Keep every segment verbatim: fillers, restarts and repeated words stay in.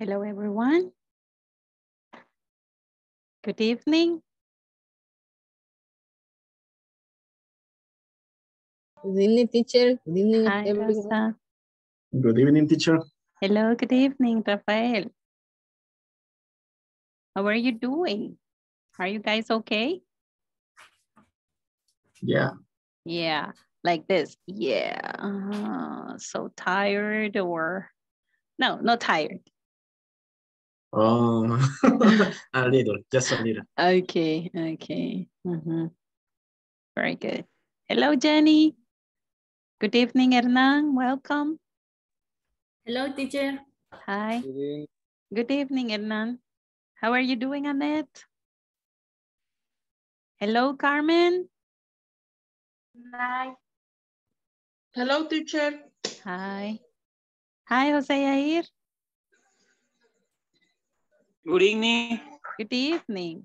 Hello, everyone. Good evening. Good evening, teacher. Good evening, Hi, everyone. Rosa. Good evening, teacher. Hello, good evening, Rafael. How are you doing? Are you guys okay? Yeah. Yeah, like this. Yeah. Uh-huh. So tired or... No, not tired. Oh, a little, just a little. Okay, okay. Mm-hmm. Very good. Hello, Jenny. Good evening, Hernan. Welcome. Hello, teacher. Hi. Good evening, good evening Hernan. How are you doing, Annette? Hello, Carmen. Hi. Hello, teacher. Hi. Hi, Jose Yair. Good evening. Good evening.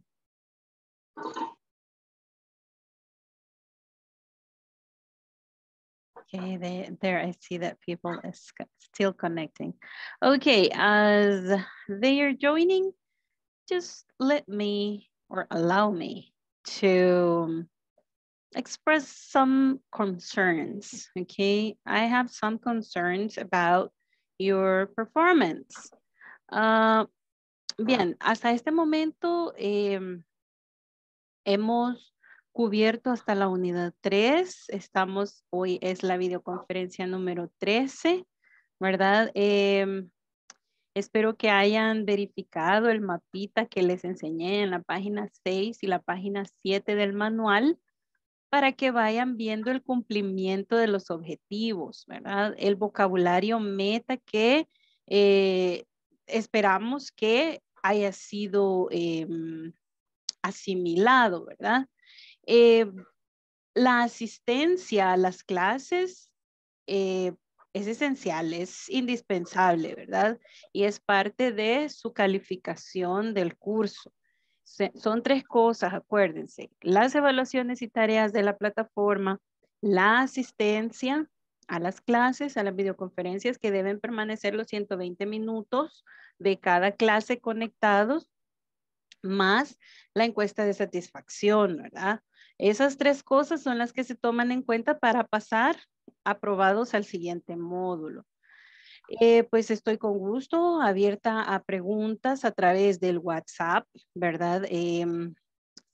Okay, they, there I see that people is still connecting. Okay, as they are joining, just let me or allow me to express some concerns, okay? I have some concerns about your performance. Uh, Bien, hasta este momento eh, hemos cubierto hasta la unidad tres. Estamos, hoy es la videoconferencia número trece, ¿verdad? Eh, espero que hayan verificado el mapita que les enseñé en la página seis y la página siete del manual para que vayan viendo el cumplimiento de los objetivos, ¿verdad? El vocabulario meta que... Eh, esperamos que haya sido eh, asimilado, ¿verdad? Eh, la asistencia a las clases eh, es esencial, es indispensable, ¿verdad? Y es parte de su calificación del curso. Se, son tres cosas, acuérdense. Las evaluaciones y tareas de la plataforma, la asistencia a las clases, a las videoconferencias que deben permanecer los ciento veinte minutos de cada clase conectados, más la encuesta de satisfacción, ¿verdad? Esas tres cosas son las que se toman en cuenta para pasar aprobados al siguiente módulo. Eh, pues estoy con gusto abierta a preguntas a través del WhatsApp, ¿verdad? Eh,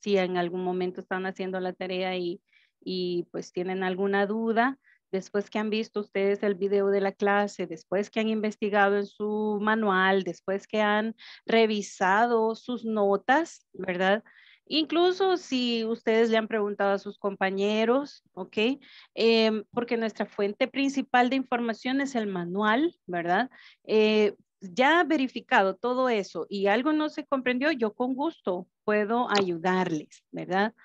si en algún momento están haciendo la tarea y, y pues tienen alguna duda, después que han visto ustedes el video de la clase, después que han investigado en su manual, después que han revisado sus notas, ¿verdad? Incluso si ustedes le han preguntado a sus compañeros, ¿ok? Eh, porque nuestra fuente principal de información es el manual, ¿verdad? Eh, ya verificado todo eso y algo no se comprendió, yo con gusto puedo ayudarles, ¿verdad?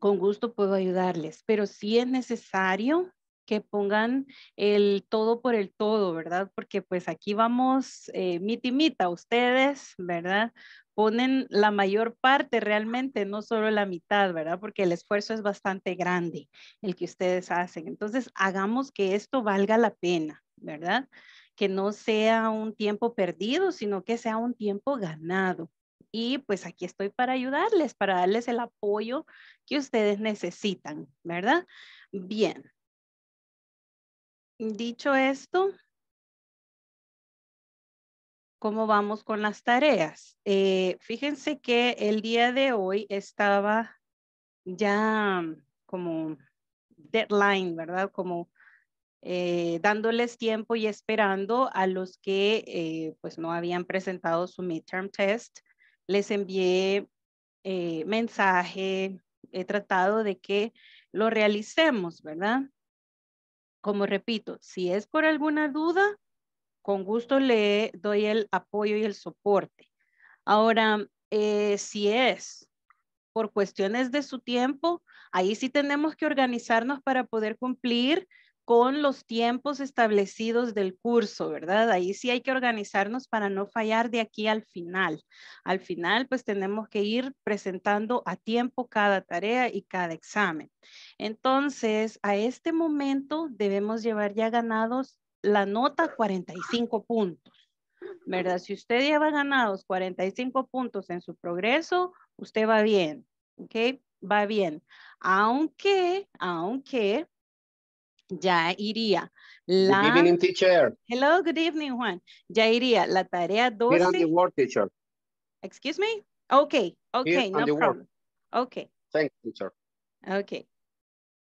Con gusto puedo ayudarles, pero sí es necesario que pongan el todo por el todo, ¿verdad? Porque pues aquí vamos eh, mitimita, ustedes, ¿verdad? Ponen la mayor parte realmente, no solo la mitad, ¿verdad? Porque el esfuerzo es bastante grande el que ustedes hacen. Entonces hagamos que esto valga la pena, ¿verdad? Que no sea un tiempo perdido, sino que sea un tiempo ganado. Y pues aquí estoy para ayudarles, para darles el apoyo que ustedes necesitan, ¿verdad? Bien. Dicho esto, ¿cómo vamos con las tareas? Eh, fíjense que el día de hoy estaba ya como deadline, ¿verdad? Como eh, dándoles tiempo y esperando a los que eh, pues no habían presentado su midterm test. Les envié eh, mensaje, he tratado de que lo realicemos, ¿verdad? Como repito, si es por alguna duda, con gusto le doy el apoyo y el soporte. Ahora, eh, si es por cuestiones de su tiempo, ahí sí tenemos que organizarnos para poder cumplir con los tiempos establecidos del curso, ¿verdad? Ahí sí hay que organizarnos para no fallar de aquí al final. Al final, pues tenemos que ir presentando a tiempo cada tarea y cada examen. Entonces, a este momento debemos llevar ya ganados la nota cuarenta y cinco puntos. ¿verdad? Si usted lleva ganados cuarenta y cinco puntos en su progreso, usted va bien, ¿ok? Va bien. Aunque, aunque, ya iría. La... Good evening, teacher. Hello, good evening, Juan. Ya iría la tarea doce. Here on the word, teacher. Excuse me? Okay, okay, no problem. Word. Okay. Thank you, teacher. Okay.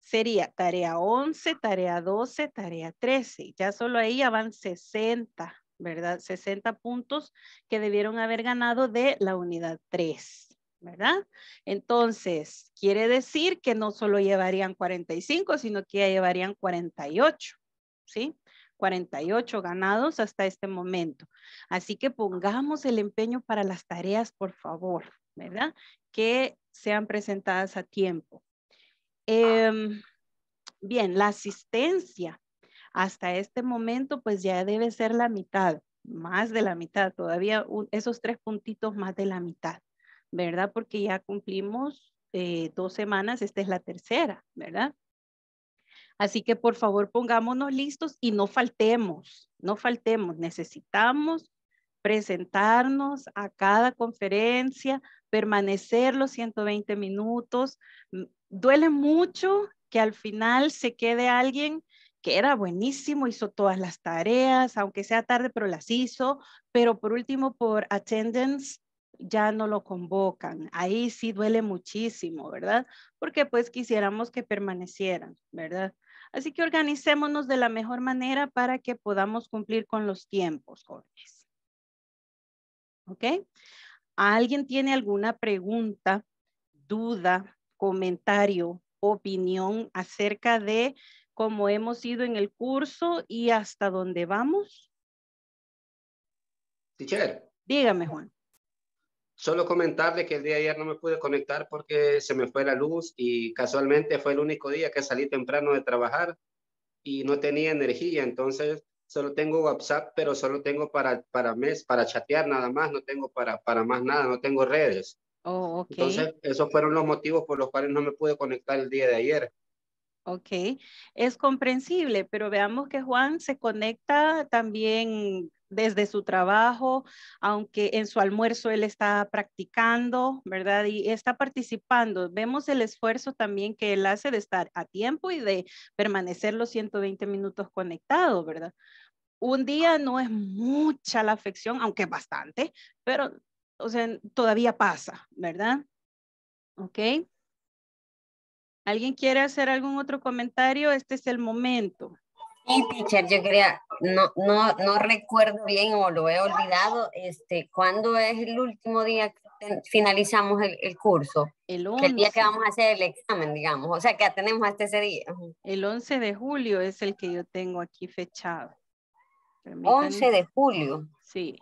Sería tarea once, tarea doce, tarea trece. Ya solo ahí ya van sesenta, ¿verdad? sesenta puntos que debieron haber ganado de la unidad tres, ¿verdad? Entonces, quiere decir que no solo llevarían cuarenta y cinco, sino que ya llevarían cuarenta y ocho, ¿sí? cuarenta y ocho ganados hasta este momento. Así que pongamos el empeño para las tareas, por favor, ¿verdad? Que sean presentadas a tiempo. Eh, bien, la asistencia hasta este momento pues ya debe ser la mitad, más de la mitad, todavía un, esos tres puntitos más de la mitad, ¿verdad? Porque ya cumplimos eh, dos semanas, esta es la tercera, ¿verdad? Así que por favor pongámonos listos y no faltemos, no faltemos, necesitamos presentarnos a cada conferencia, permanecer los ciento veinte minutos. Duele mucho que al final se quede alguien que era buenísimo, hizo todas las tareas, aunque sea tarde, pero las hizo, pero por último por attendance ya no lo convocan. Ahí sí duele muchísimo, ¿verdad? Porque pues quisiéramos que permanecieran, ¿verdad? Así que organicémonos de la mejor manera para que podamos cumplir con los tiempos, jóvenes. ¿Ok? ¿Alguien tiene alguna pregunta, duda, comentario, opinión acerca de cómo hemos ido en el curso y hasta dónde vamos? Teacher. Dígame, Juan. Solo comentarle que el día de ayer no me pude conectar porque se me fue la luz y casualmente fue el único día que salí temprano de trabajar y no tenía energía, entonces... Solo tengo WhatsApp, pero solo tengo para, para, mes, para chatear nada más, no tengo para, para más nada, no tengo redes. Oh, okay. Entonces, esos fueron los motivos por los cuales no me pude conectar el día de ayer. Ok, es comprensible, pero veamos que Juan se conecta también desde su trabajo, aunque en su almuerzo él está practicando, ¿verdad? Y está participando. Vemos el esfuerzo también que él hace de estar a tiempo y de permanecer los ciento veinte minutos conectado, ¿verdad? Un día no es mucha la afección, aunque es bastante, pero, o sea, todavía pasa, ¿verdad? Ok. ¿Alguien quiere hacer algún otro comentario? Este es el momento. Sí, teacher, yo quería, no, no, no recuerdo bien o lo he olvidado, este, ¿cuándo es el último día que finalizamos el, el curso? El once. El día que vamos a hacer el examen, digamos, o sea, que tenemos hasta ese día. El once de julio es el que yo tengo aquí fechado. Permítanme. once de julio. Sí.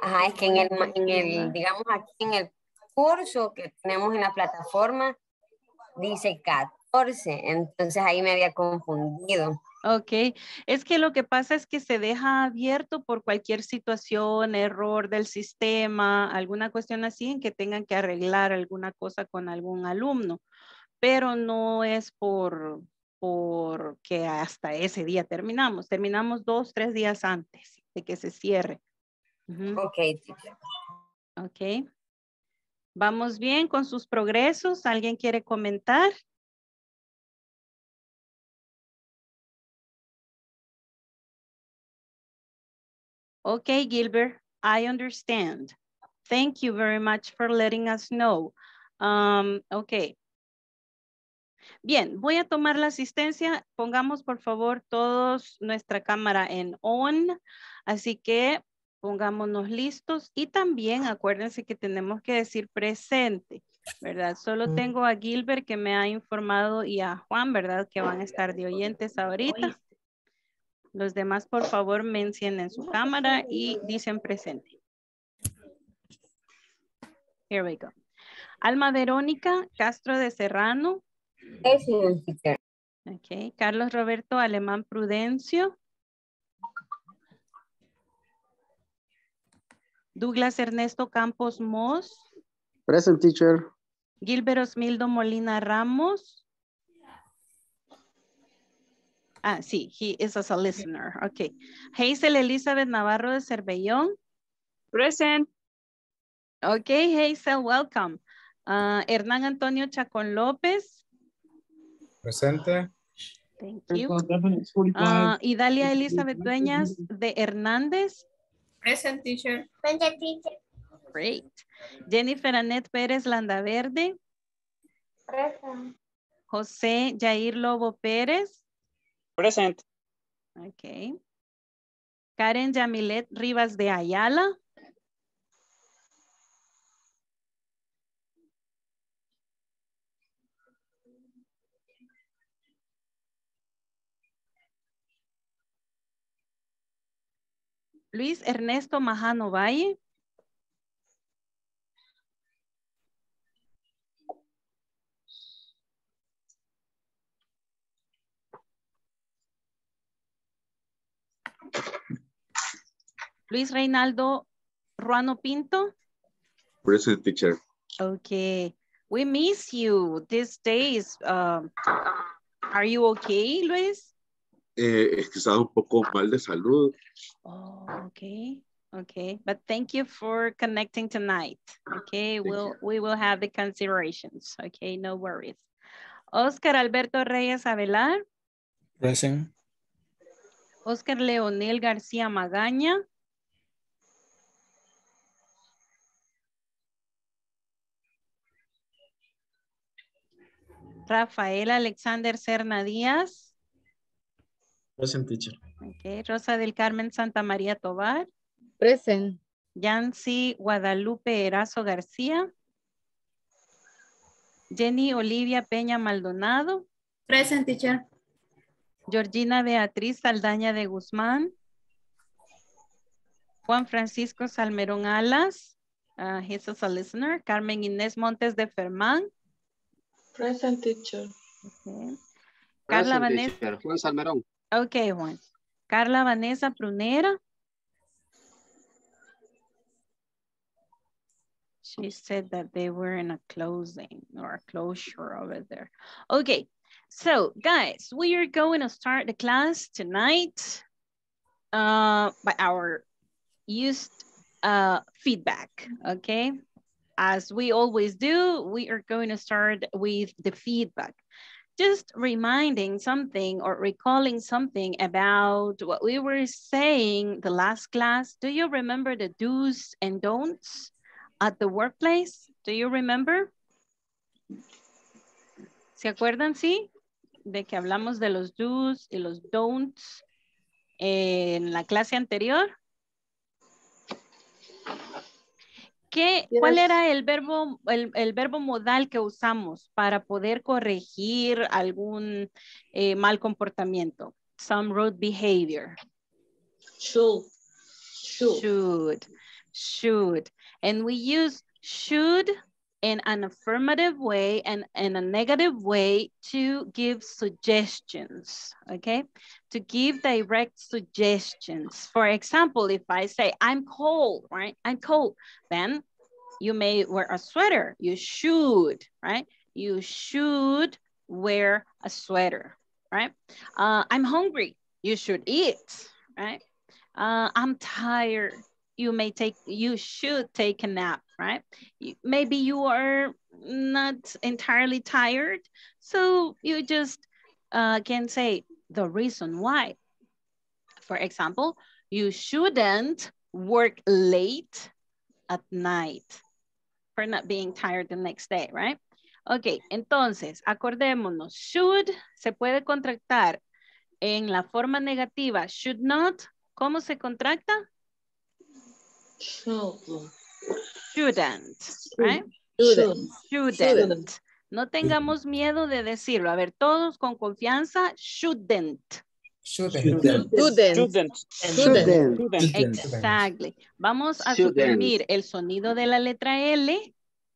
Ajá, es que en el, en el, digamos, aquí en el curso que tenemos en la plataforma, dice catorce, entonces ahí me había confundido. Ok, es que lo que pasa es que se deja abierto por cualquier situación, error del sistema, alguna cuestión así en que tengan que arreglar alguna cosa con algún alumno, pero no es por, por que hasta ese día terminamos, terminamos dos, tres días antes de que se cierre. Uh-huh. Ok. Ok. ¿Vamos bien con sus progresos? ¿Alguien quiere comentar? Okay, Gilbert, I understand. Thank you very much for letting us know. Um, okay. Bien, voy a tomar la asistencia. Pongamos, por favor, todos nuestra cámara en on. Así que... Pongámonos listos y también acuérdense que tenemos que decir presente, ¿verdad? Solo tengo a Gilbert que me ha informado y a Juan, ¿verdad? Que van a estar de oyentes ahorita. Los demás, por favor, me encienden su cámara y dicen presente. Here we go. Alma Verónica Castro de Serrano. Okay. Carlos Roberto Alemán Prudencio. Douglas Ernesto Campos Moss. Present, teacher. Gilbert Osmildo Molina Ramos. Ah, sí, he is as a listener. Okay. Hazel Elizabeth Navarro de Cervellón. Present. Okay, Hazel, welcome. Uh, Hernán Antonio Chacón López. Presente. Thank you. Uh, Idalia Elizabeth Dueñas de Hernández. Present, teacher. Present, teacher. Great. Jennifer Annette Pérez Landaverde. Present. José Jair Lobo Pérez. Present. Okay. Karen Yamilet Rivas de Ayala. Luis Ernesto Majano Valle. Luis Reinaldo Ruano Pinto. Present, teacher. Okay. We miss you these days. Um, are you okay, Luis? Eh, es que está un poco mal de salud. Oh, okay. Okay. But thank you for connecting tonight. Okay. We'll, we will have the considerations. Okay. No worries. Oscar Alberto Reyes Avelar. Present. Oscar Leonel García Magaña. Rafael Alexander Serna Díaz. Present, teacher. Okay. Rosa del Carmen Santa María Tobar. Present. Yancy Guadalupe Erazo García. Jenny Olivia Peña Maldonado. Present, teacher. Georgina Beatriz Saldaña de Guzmán. Juan Francisco Salmerón Alas. Uh, he's a listener. Carmen Inés Montes de Fermán. Present, teacher. Okay. Carla Vanessa. Teacher. Juan Salmerón. Okay, Juan. Carla Vanessa Prunera. She said that they were in a closing or a closure over there. Okay. So, guys, we are going to start the class tonight uh, by our used uh, feedback, okay? As we always do, we are going to start with the feedback. Just reminding something or recalling something about what we were saying the last class. Do you remember the do's and don'ts at the workplace? Do you remember? ¿Se acuerdan, sí? De que hablamos de los do's y los don'ts en la clase anterior. ¿Qué, ¿Cuál era el verbo, el, el verbo modal que usamos para poder corregir algún eh, mal comportamiento? Some rude behavior. Should. Should. Should. Should. And we use should in an affirmative way and in a negative way to give suggestions, okay? To give direct suggestions. For example, if I say, I'm cold, right? I'm cold, then you may wear a sweater. You should, right? You should wear a sweater, right? Uh, I'm hungry. You should eat, right? Uh, I'm tired. You may take, you should take a nap, right? Maybe you are not entirely tired. So you just uh, can say the reason why. For example, you shouldn't work late at night for not being tired the next day, right? Okay, entonces, acordémonos, should se puede contractar en la forma negativa. Should not, ¿cómo se contracta? Shouldn't. Shouldn't, right? Shouldn't. Shouldn't. No tengamos miedo de decirlo. A ver, todos con confianza, shouldn't. Shouldn't. Shouldn't. Shouldn't. Shouldn't. Shouldn't. Exactly. Vamos a shouldn't. Suprimir el sonido de la letra L,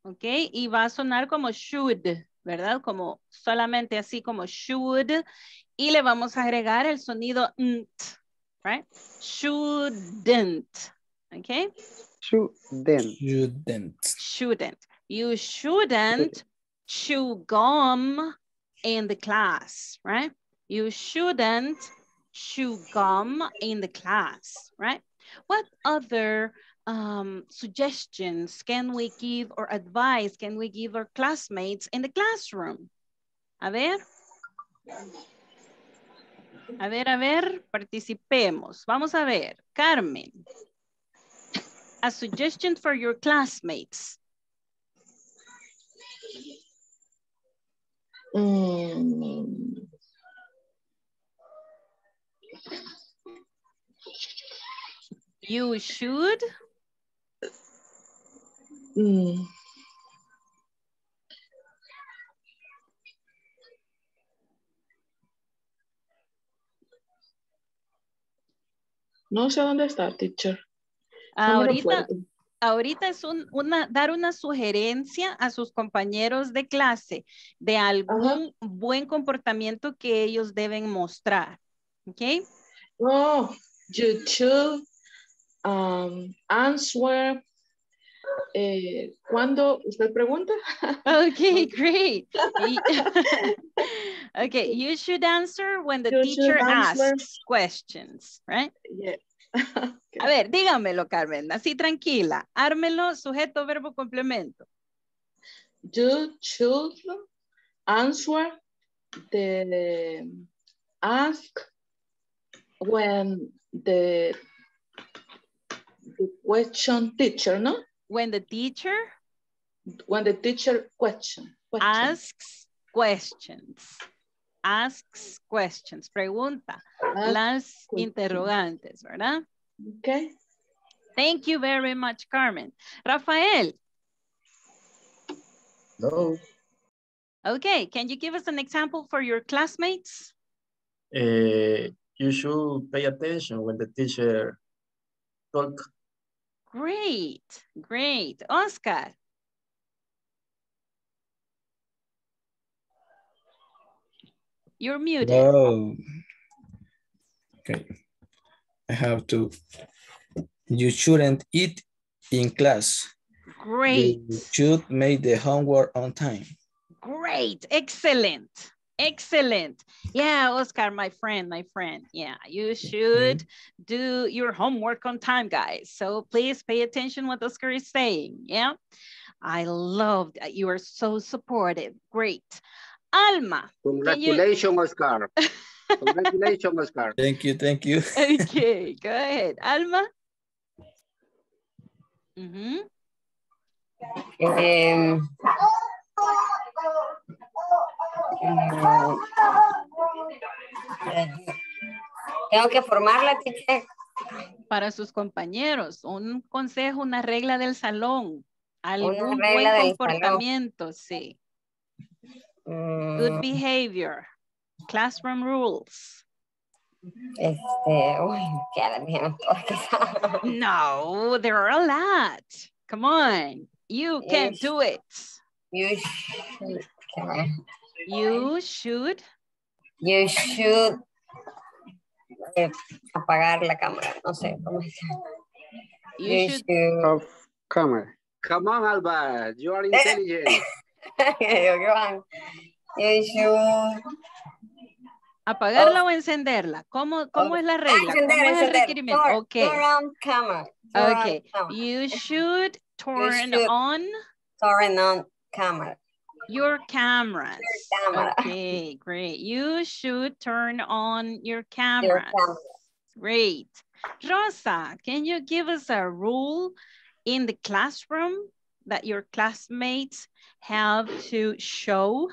¿ok? Y va a sonar como should, ¿verdad? Como solamente así como should. Y le vamos a agregar el sonido nt, right? Shouldn't. Okay. Shouldn't. Shouldn't. Shouldn't. You shouldn't chew gum in the class, right? You shouldn't chew gum in the class, right? What other um, suggestions can we give or advice can we give our classmates in the classroom? A ver. A ver, a ver, participemos. Vamos a ver. Carmen, a suggestion for your classmates. Mm. You should mm. No sé dónde está, teacher. Ahorita, ahorita es un, una, dar una sugerencia a sus compañeros de clase de algún uh-huh. buen comportamiento que ellos deben mostrar. ¿Ok? Oh, you should um, answer. Eh, ¿Cuándo? ¿Usted pregunta? Okay, great. Okay, you should answer when the you teacher asks questions, right? Yes. Okay. A ver, dígamelo, Carmen, así tranquila. Ármelo, sujeto, verbo, complemento. You should answer the ask when the, the question teacher, no? When the teacher? When the teacher question, question. Asks questions. Asks questions. Pregunta. Ask las questions. Interrogantes, ¿verdad? Okay. Thank you very much, Carmen. Rafael. Hello. Okay. Can you give us an example for your classmates? Uh, you should pay attention when the teacher talks. Great, great. Oscar. You're muted. Wow. Okay. I have to. You shouldn't eat in class. Great. You should make the homework on time. Great, excellent. Excellent. Yeah, Oscar, my friend, my friend. Yeah, you should mm-hmm. do your homework on time, guys. So please pay attention what Oscar is saying. Yeah, I love that you are so supportive. Great. Alma. Congratulations, you... Oscar. Congratulations, Oscar. Thank you, thank you. Okay, go ahead. Alma? Mm-hmm. Um... Uh, tengo que formarla, teacher. Para sus compañeros, un consejo, una regla del salón, algún buen comportamiento, sí. Mm. Good behavior, classroom rules. Este, uy, no, there are a lot. Come on, you can you do it. You should. You should. You should. Eh, apagar la cámara. No sé cómo es. You, you should. should... Off camera. Come on, Alba. You are intelligent. You should. Apagarla oh. o encenderla. ¿Cómo, cómo oh. es la regla? Ah, encender, ¿Cómo es el requerimiento? Turn, okay. Turn on camera. Turn okay. On camera. You should turn you should on. Turn on camera. Your cameras. Your camera. Okay, great. You should turn on your cameras. Your camera. Great. Rosa, can you give us a rule in the classroom that your classmates have to show?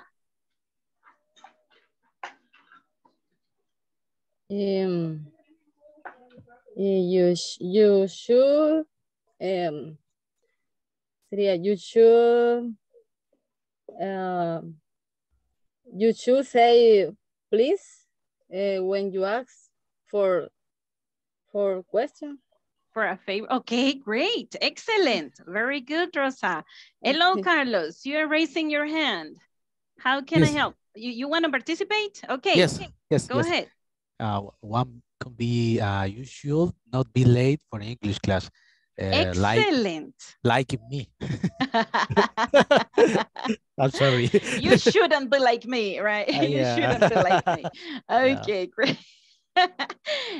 Um, you, you should, um, you should, Uh, you should say please uh, when you ask for for question for a favor. Okay, great, excellent, very good, Rosa. Hello, Carlos. You are raising your hand. How can yes. I help you? You want to participate? Okay. Yes. Okay. Yes. Go yes. ahead. Uh, one can be uh, you should not be late for English class. Uh, Excellent. Like, like me. I'm sorry. You shouldn't be like me, right? Uh, you yeah. shouldn't be like me. Okay, yeah. Great.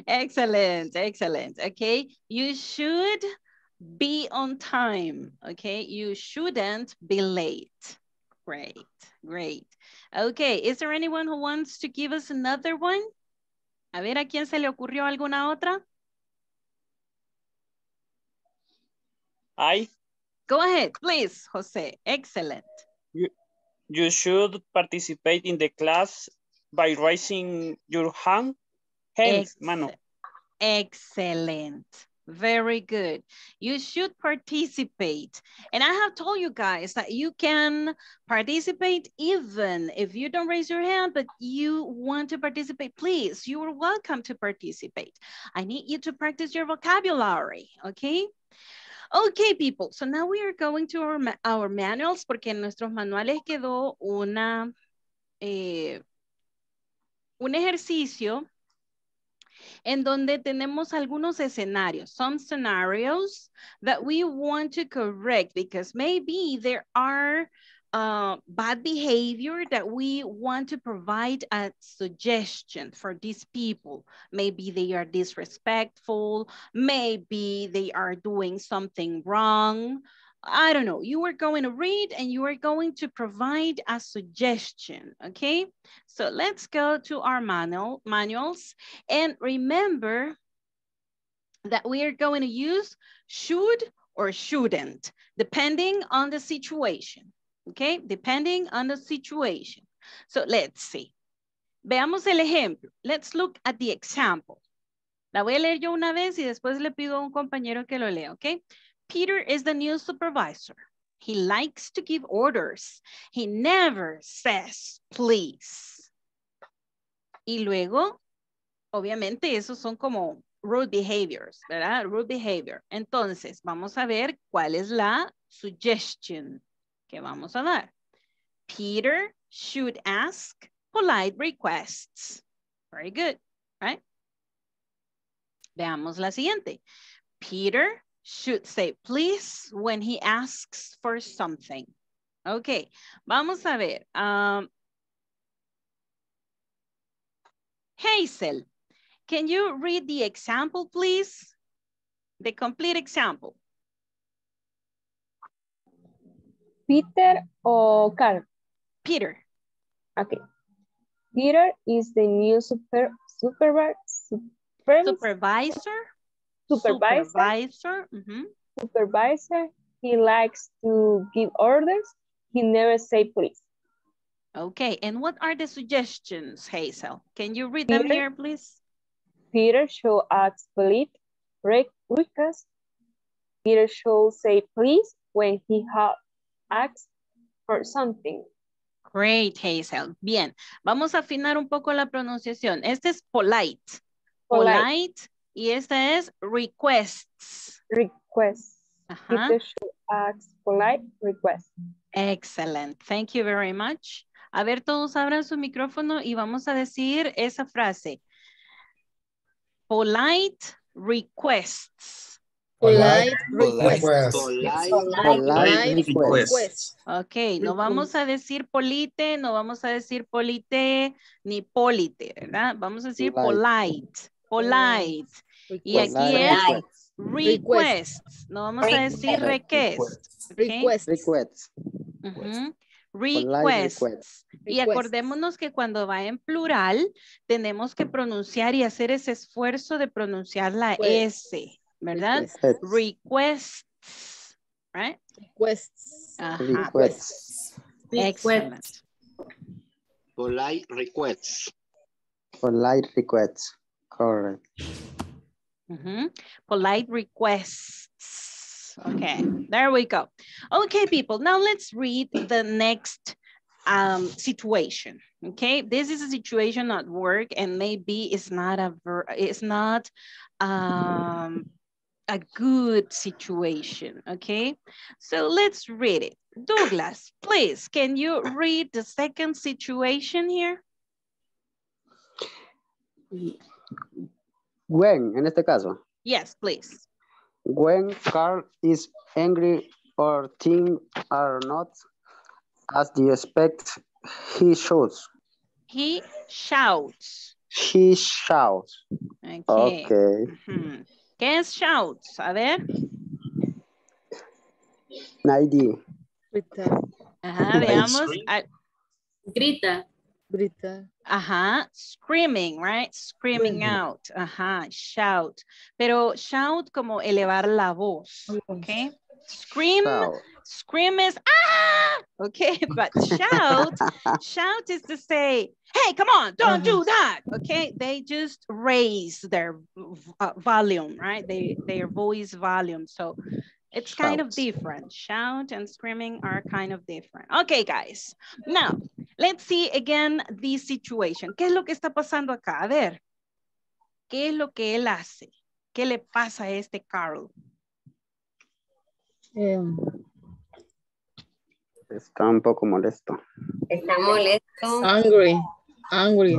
Excellent, excellent. Okay, you should be on time. Okay, you shouldn't be late. Great, great. Okay, is there anyone who wants to give us another one? A ver, ¿a quién se le ocurrió alguna otra? I. Go ahead, please, Jose. Excellent. You, you should participate in the class by raising your hand. Hey, Ex mano. Excellent. Very good. You should participate. And I have told you guys that you can participate even if you don't raise your hand, but you want to participate, please. You are welcome to participate. I need you to practice your vocabulary, okay? Okay, people, so now we are going to our, our manuals, porque en nuestros manuales quedó una, eh, un ejercicio en donde tenemos algunos escenarios, some scenarios that we want to correct because maybe there are uh, bad behavior that we want to provide a suggestion for these people. Maybe they are disrespectful, maybe they are doing something wrong. I don't know, you are going to read and you are going to provide a suggestion, okay? So let's go to our manual, manuals and remember that we are going to use should or shouldn't, depending on the situation, okay? Depending on the situation. So let's see. Veamos el ejemplo. Let's look at the example. La voy a leer yo una vez y después le pido a un compañero que lo lea, okay? Peter is the new supervisor. He likes to give orders. He never says, please. Y luego, obviamente, esos son como rude behaviors, ¿verdad? Rude behavior. Entonces, vamos a ver cuál es la suggestion que vamos a dar. Peter should ask polite requests. Very good, right? Veamos la siguiente. Peter should say please when he asks for something. Okay, vamos a ver. Um, Hazel, can you read the example, please? The complete example. Peter or Carl? Peter. Okay. Peter is the new super, super, super supervisor. Supervisor, supervisor. Mm-hmm. Supervisor, he likes to give orders. He never say please. Okay, and what are the suggestions, Hazel? Can you read Peter, them here, please? Peter should ask polite requests. Peter should say please when he asks for something. Great, Hazel. Bien, vamos a afinar un poco la pronunciación. Este es polite. Polite. Polite. Y esta es requests. Requests. Uh-huh. Peter should ask polite requests. Excellent. Thank you very much. A ver, todos abran su micrófono y vamos a decir esa frase. Polite requests. Polite, polite requests. Polite, polite requests. Ok, no vamos a decir polite, no vamos a decir polite, ni polite, ¿verdad? Vamos a decir polite. polite. Polite. Request. Y aquí es request. No vamos a decir request. Okay. Request. Request. Uh-huh. Request. Request. Y acordémonos que cuando va en plural, tenemos que pronunciar y hacer ese esfuerzo de pronunciar la S, ¿verdad? Requests. Right? Requests. Ajá. Requests. Excellent. Polite requests. Polite requests. Correct. Mm-hmm. Polite requests. Okay, there we go. Okay, people, now let's read the next um, situation. Okay, this is a situation at work and maybe it's not a ver it's not um, a good situation. Okay, so let's read it. Douglas, please, can you read the second situation here? When, en este caso. Yes, please. When Carl is angry or things are not as they expect, he shouts. He shouts. He shouts. Okay. Okay. Mm-hmm. ¿Qué es shouts? A ver. Nadie. Grita. Ajá, veamos. I... Grita. Grita. Ajá, screaming, right? Screaming mm-hmm. out. Ajá, shout. Pero shout como elevar la voz, okay? Scream, shout. Scream is, ah! Okay, but shout, shout is to say, hey, come on, don't uh-huh. do that, okay? They just raise their uh, volume, right? They, their voice volume, so it's shout. Kind of different. Shout and screaming are kind of different. Okay, guys. Now, let's see again this situation. ¿Qué es lo que está pasando acá? A ver, ¿qué es lo que él hace? ¿Qué le pasa a este Carl? Um, está un poco molesto. Está molesto. Angry. Angry.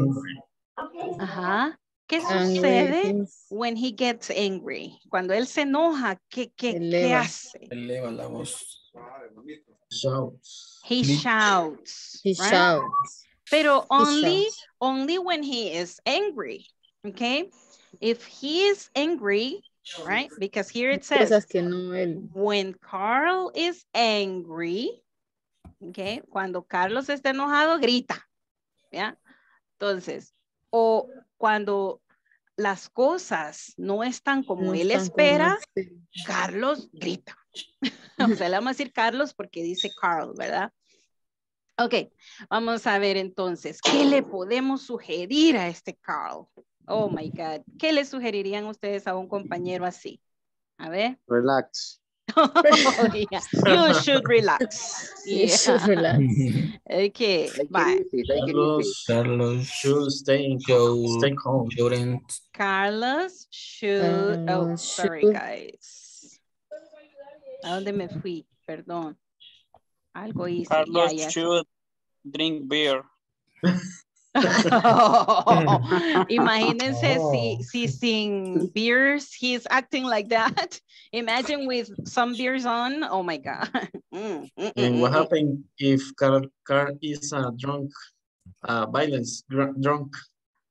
Ajá. ¿Qué sucede when he gets angry? Cuando él se enoja, ¿qué, qué, ¿qué hace? Eleva la voz. Shouts. He shouts. He right? shouts. Pero only, shouts. only when he is angry, okay? If he is angry, right? Because here it says, when Carl is angry, okay? Cuando Carlos está enojado, grita, ¿ya? Entonces, o cuando las cosas no están como no él están espera, como él. Carlos grita. O sea, le vamos a decir Carlos porque dice Carl, ¿verdad? Ok, vamos a ver entonces, ¿qué le podemos sugerir a este Carl? Oh my God, ¿qué le sugerirían ustedes a un compañero así? A ver. Relax. Oh, yeah. You should relax. Yeah. You should relax. Okay, bye. Carlos, Carlos should stay, go, stay home. Shouldn't. Carlos should. Uh, oh, sorry, should. Guys. ¿A dónde me fui? Perdón. Algo hice. Carlos yeah, yeah. should drink beer. Oh, imagínense oh. si, si sin beers he's acting like that. Imagine with some beers on. Oh my God. Mm, mm, and mm, what mm. happened if Carl, Carl is a uh, drunk, uh, violence dr drunk?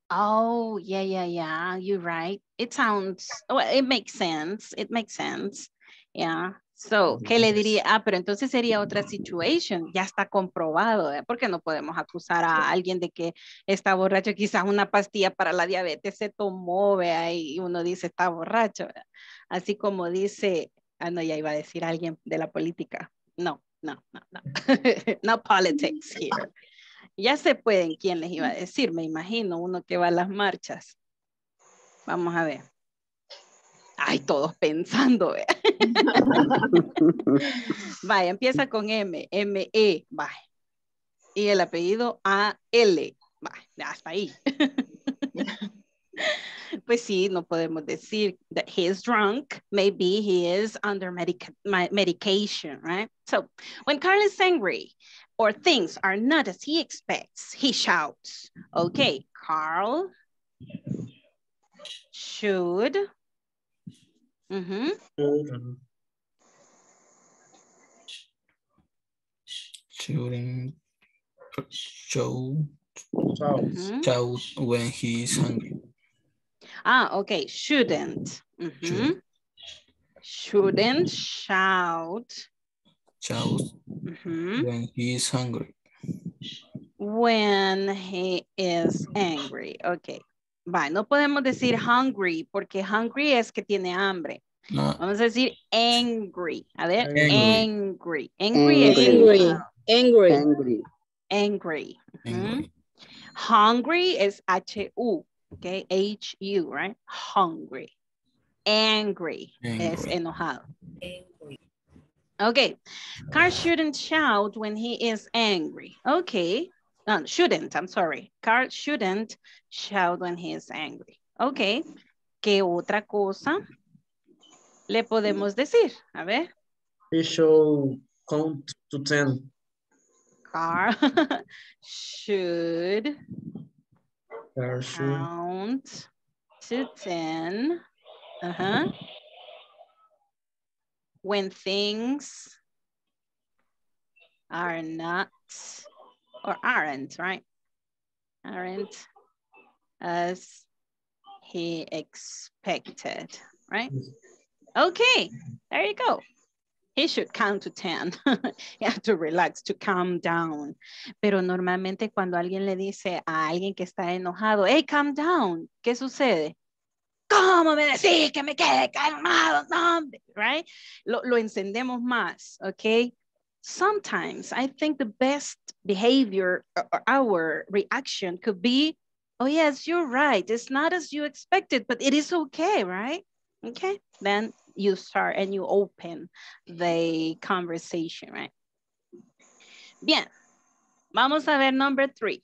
Oh, yeah, yeah, yeah. You're right. It sounds, well, it makes sense. It makes sense. Yeah. So, ¿qué le diría? Ah, pero entonces sería otra situation. Ya está comprobado, ¿eh? Porque no podemos acusar a alguien de que está borracho. Quizás una pastilla para la diabetes se tomó, vea, y uno dice está borracho. ¿Verdad? Así como dice, ah, no, ya iba a decir alguien de la política. No, no, no, no. No politics here. Ya se pueden quién les iba a decir, me imagino, uno que va a las marchas. Vamos a ver. Ay, todos pensando. ¿Eh? Vaya, empieza con M, M-E, vaya. Y el apellido A-L, vaya, hasta ahí. Pues sí, no podemos decir that he is drunk. Maybe he is under medica medication, right? So, when Carl is angry or things are not as he expects, he shouts. Okay, Carl should... Mm-hmm. Shouldn't. Shouldn't shout, mm-hmm. shout when he is hungry. Ah, okay. Shouldn't. Mm-hmm. Shouldn't. Shouldn't shout. Shout mm-hmm. when he is hungry. When he is angry. Okay. Va, no podemos decir hungry, porque hungry es que tiene hambre. No. Vamos a decir angry. A ver, angry. Angry. Angry. Angry. Angry. Angry. Angry. Angry. angry. Mm-hmm. Hungry es H U, okay? H U, right? Hungry. Angry, angry. Es enojado. Angry. Okay. Carl shouldn't shout when he is angry. Okay. No, shouldn't, I'm sorry. Carl shouldn't shout when he is angry. Okay. ¿Qué otra cosa le podemos decir? A ver. He should count to ten. Carl should, Carl should count to ten. Uh-huh. when things are not or aren't, right? Aren't as he expected, right? Okay, there you go. He should count to ten. You have to relax, to calm down. Pero normalmente cuando alguien le dice a alguien que está enojado, hey, calm down, ¿qué sucede? ¿Cómo me decís que me quede calmado? No, right? Lo, lo encendemos más, okay? Sometimes I think the best behavior or our reaction could be, oh yes, you're right. It's not as you expected, but it is okay, right? Okay, then you start and you open the conversation, right? Bien, vamos a ver number three.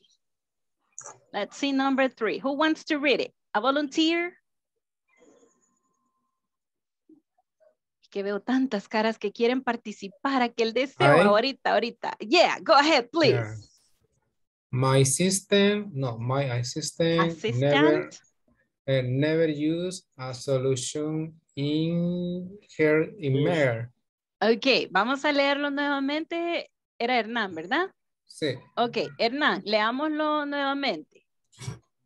Let's see number three. Who wants to read it? A volunteer? Que veo tantas caras que quieren participar, aquel deseo, ahorita, ahorita. Yeah, go ahead, please. Yeah. My system, no, my assistant, assistant? never, uh, never used a solution in her email. Ok, vamos a leerlo nuevamente. Era Hernán, ¿verdad? Sí. Ok, Hernán, leámoslo nuevamente.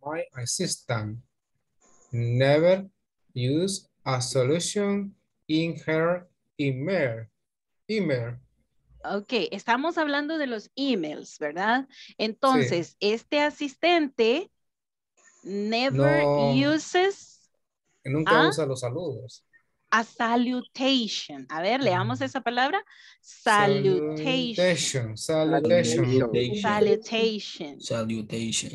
My assistant never used a solution in her email. Email. Ok, estamos hablando de los emails, ¿verdad? Entonces, sí. Este asistente never no, uses... Nunca a, usa los saludos. A salutation. A ver, leamos esa palabra. Salutation. Salutation. Salutation. Salutation. Salutation.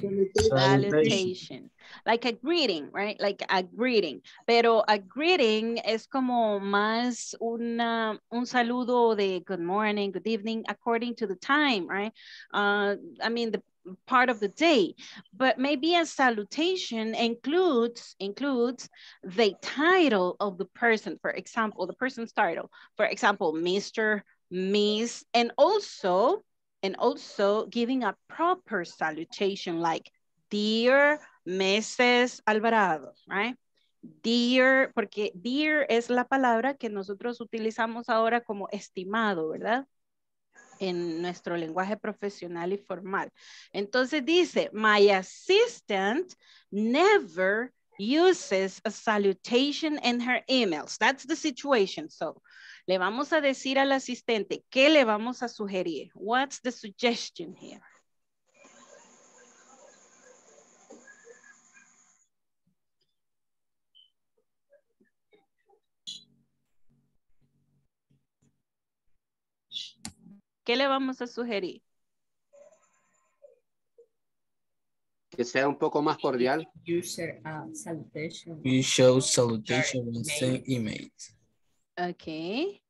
Salutation. Like a greeting, right? Like a greeting. Pero a greeting es como más una, un saludo de good morning, good evening, according to the time, right? Uh, I mean, the part of the day. But maybe a salutation includes, includes the title of the person. For example, the person's title. For example, Mister, Miss, and also, and also giving a proper salutation like dear Missus Alvarado, right? Dear, porque dear es la palabra que nosotros utilizamos ahora como estimado, ¿verdad? En nuestro lenguaje profesional y formal. Entonces dice, my assistant never uses a salutation in her emails. That's the situation. So, le vamos a decir al asistente, ¿qué le vamos a sugerir? What's the suggestion here? ¿Qué le vamos a sugerir? Que sea un poco más cordial. You share a salutation. You show salutation in same emails. Okay.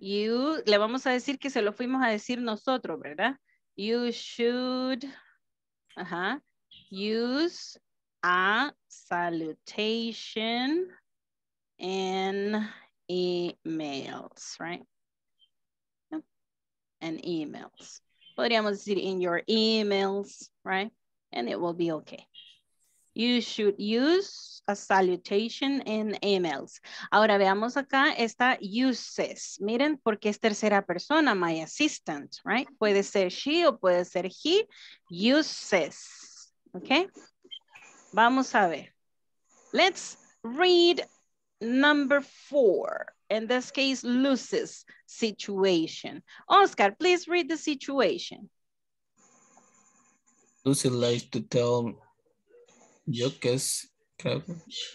You, le vamos a decir que se lo fuimos a decir nosotros, ¿verdad? You should uh-huh, use a salutation in emails, right? And emails. Podríamos decir in your emails, right? And it will be okay. You should use a salutation in emails. Ahora veamos acá esta uses. Miren, porque es tercera persona, my assistant, right? Puede ser she o puede ser he. Uses, okay? Vamos a ver. Let's read number four. In this case, Lucy's situation. Oscar, please read the situation. Lucy likes to tell jokes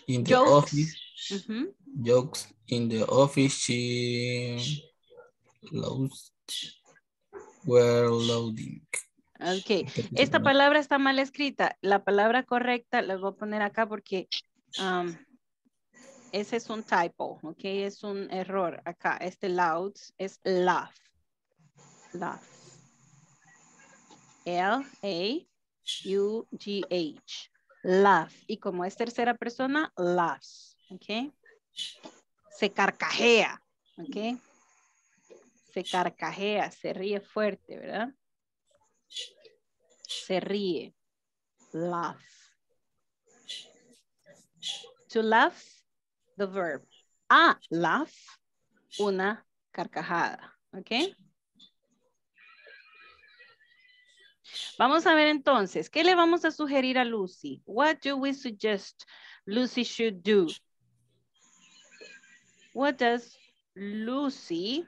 in the jokes. office. Mm-hmm. Jokes in the office. She loves were loading. Okay. Esta palabra está mal escrita. La palabra correcta la voy a poner acá porque... Um, Ese es un typo, ok, es un error acá. Este loud es laugh. Laugh. L A U G H. Laugh. Y como es tercera persona, laughs, ok. Se carcajea, ok. Se carcajea, se ríe fuerte, ¿verdad? Se ríe. Laugh. To laugh. The verb a laugh una carcajada, ¿ok? Vamos a ver entonces, ¿qué le vamos a sugerir a Lucy? What do we suggest Lucy should do? What does Lucy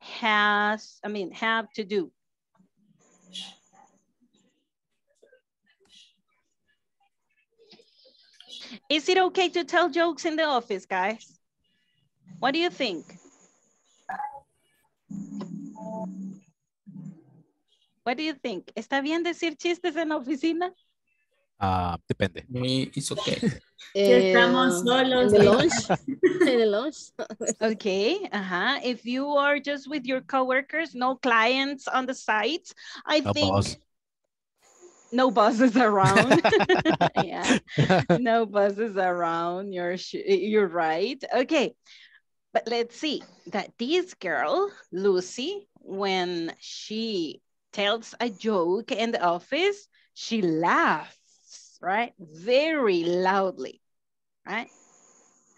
has, I mean, have to do? Is it okay to tell jokes in the office, guys? What do you think? What do you think? ¿Está bien decir chistes en la oficina? Uh, depende. Me, it's okay. eh, estamos solos. In the lunch. In the lunch. Okay. Uh-huh. If you are just with your coworkers, no clients on the site, I no think... Boss. No buses around. Yeah, no buses around. You're you're right. Okay, but let's see that this girl Lucy, when she tells a joke in the office, she laughs, right? Very loudly, right?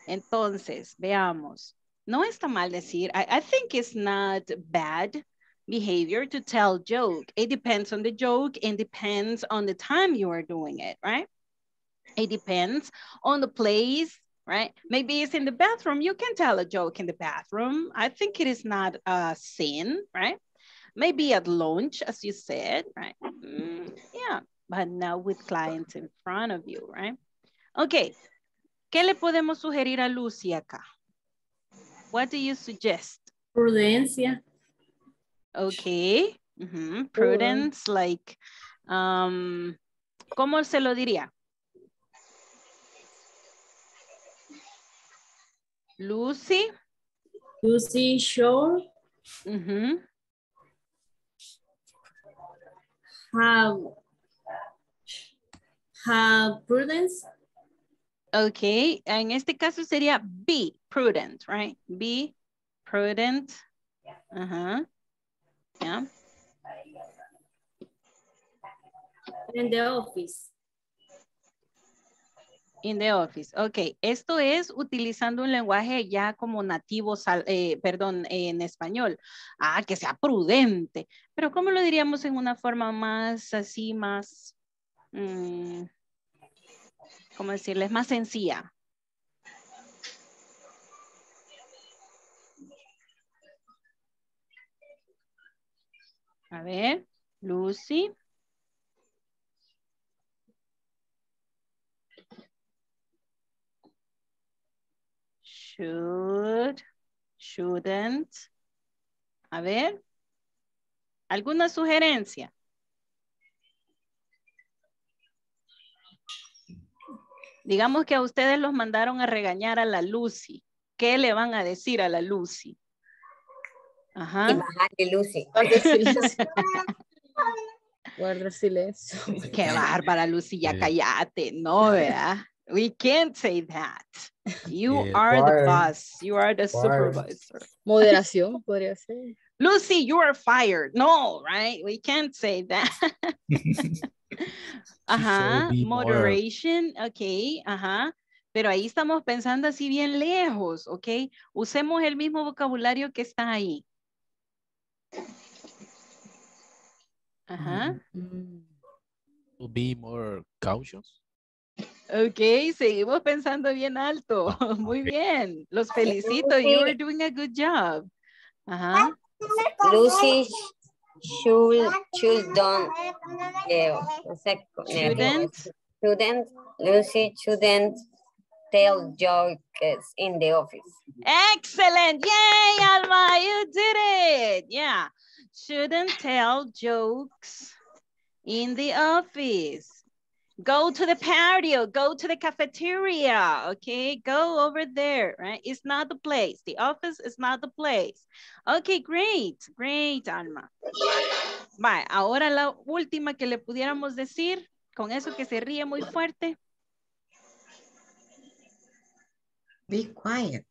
Entonces, veamos. No está mal decir. I, I think it's not bad behavior to tell joke. It depends on the joke and depends on the time you are doing it, right? It depends on the place, right? Maybe it's in the bathroom. You can tell a joke in the bathroom. I think it is not a sin, right? Maybe at lunch, as you said, right? Mm, yeah, but now with clients in front of you, right? Okay, ¿qué le podemos sugerir a Lucy acá? What do you suggest? Prudencia. Okay, mm-hmm. Prudence, uh-huh. Like, um, ¿cómo se lo diría? Lucy. Lucy, sure. Mm-hmm. Have, have prudence. Okay, en este caso sería be prudent, right? Be prudent. Uh-huh. Yeah. In the office. In the office. Ok. Esto es utilizando un lenguaje ya como nativo, eh, perdón, en español. Ah, que sea prudente. Pero ¿cómo lo diríamos en una forma más así, más, mmm, ¿cómo decirles? Más sencilla. A ver, Lucy. Should, shouldn't. A ver, ¿alguna sugerencia? Digamos que a ustedes los mandaron a regañar a la Lucy. ¿Qué le van a decir a la Lucy? Ajá. Y bajarle, Lucy. Guarda silencio. Guarda silencio. Qué bárbara, Lucy, ya cállate. No, ¿verdad? We can't say that. You yeah, are bar. the boss. You are the bar. supervisor. Moderación, podría ser. Lucy, you are fired. No, right? We can't say that. Ajá. So moderation. More. Okay. Ajá. Pero ahí estamos pensando así bien lejos, ¿ok? Usemos el mismo vocabulario que está ahí. Ajá. To be more cautious. Ok, seguimos pensando bien alto. Muy bien. Los felicito. You are doing a good job. Ajá. Lucy should, should don't, shouldn't. Shouldn't. Lucy shouldn't tell jokes in the office. Excellent. Yay, Alma, you did it. Yeah. Shouldn't tell jokes in the office. Go to the patio, go to the cafeteria, okay? Go over there, right? It's not the place. The office is not the place. Okay, great, great, Alma. Bye. Ahora la última que le pudiéramos decir, con eso que se ríe muy fuerte. Be quiet.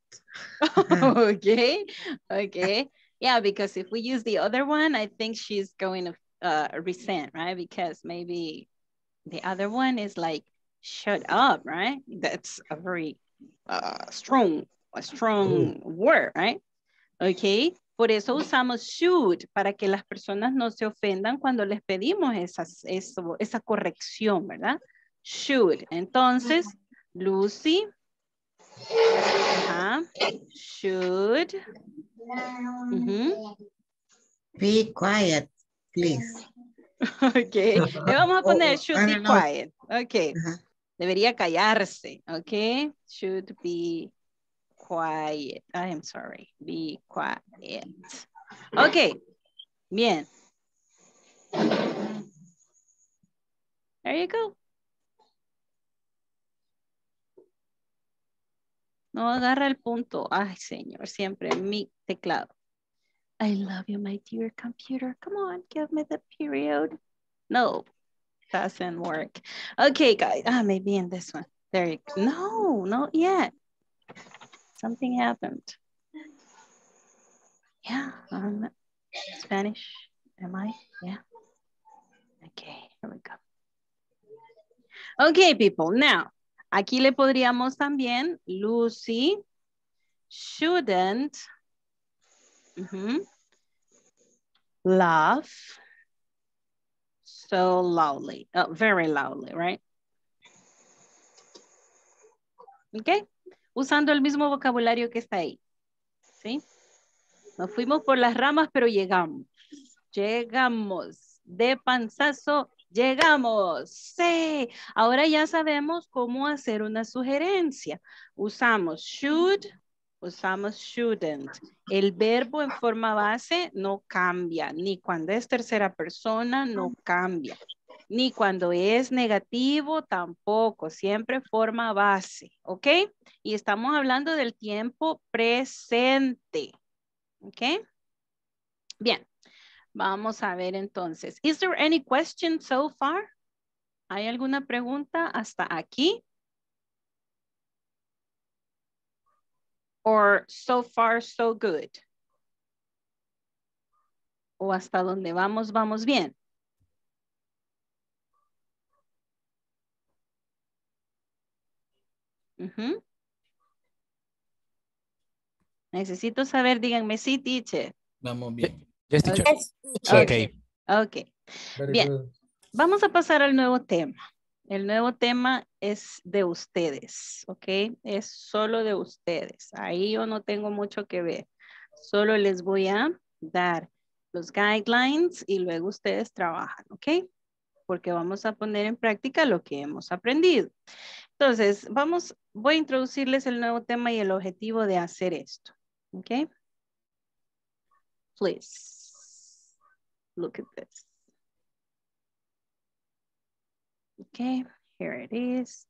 Okay, okay. Yeah, because if we use the other one, I think she's going to uh, resent, right? Because maybe the other one is like, shut up, right? That's a very uh, strong a strong word, right? Okay. Por eso usamos should, para que las personas no se ofendan cuando les pedimos esas, eso, esa corrección, ¿verdad? Should. Entonces, Lucy, uh-huh, should, uh-huh, be quiet, please. Okay, le vamos a poner should be quiet. Okay, uh-huh, debería callarse. Okay, should be quiet. I am sorry. Be quiet. Okay. Bien. There you go. No agarra el punto. Ay, señor. Siempre mi teclado. I love you, my dear computer. Come on, give me the period. No, doesn't work. Okay, guys. Ah, maybe in this one. There you go. No, not yet. Something happened. Yeah, um, Spanish, am I? Yeah. Okay, here we go. Okay, people, now, aquí le podríamos también, Lucy shouldn't mm-hmm, laugh so loudly, oh, very loudly, right? Okay. Usando el mismo vocabulario que está ahí, ¿sí? Nos fuimos por las ramas, pero llegamos. Llegamos. De panzazo, llegamos. Sí. Ahora ya sabemos cómo hacer una sugerencia. Usamos should, usamos shouldn't. El verbo en forma base no cambia, ni cuando es tercera persona no cambia, ni cuando es negativo tampoco, siempre forma base, ¿ok? Y estamos hablando del tiempo presente, ¿ok? Bien, vamos a ver entonces. Is there any question so far? ¿Hay alguna pregunta hasta aquí? Or so far so good? ¿O hasta dónde vamos, vamos bien? Uh-huh. Necesito saber, díganme, sí, teacher. Vamos bien. Yes, teacher. Okay. Okay. Okay. Bien. Good. Vamos a pasar al nuevo tema. El nuevo tema es de ustedes, ¿ok? Es solo de ustedes. Ahí yo no tengo mucho que ver. Solo les voy a dar los guidelines y luego ustedes trabajan, ¿ok? Porque vamos a poner en práctica lo que hemos aprendido. Entonces, vamos, voy a introducirles el nuevo tema y el objetivo de hacer esto. Okay? Please, look at this. Okay, here it is.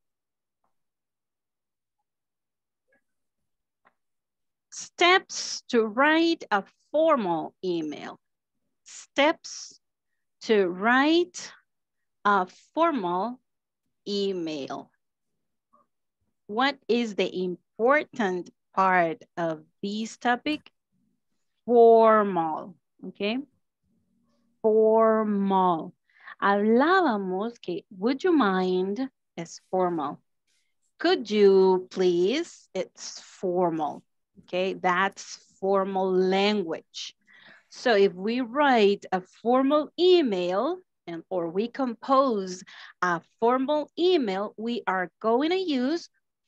Steps to write a formal email. Steps to write a formal email. What is the important part of this topic? Formal, okay? Formal. Hablábamos que would you mind is formal. Could you please? It's formal, okay? That's formal language. So if we write a formal email, and, or we compose a formal email, we are going to use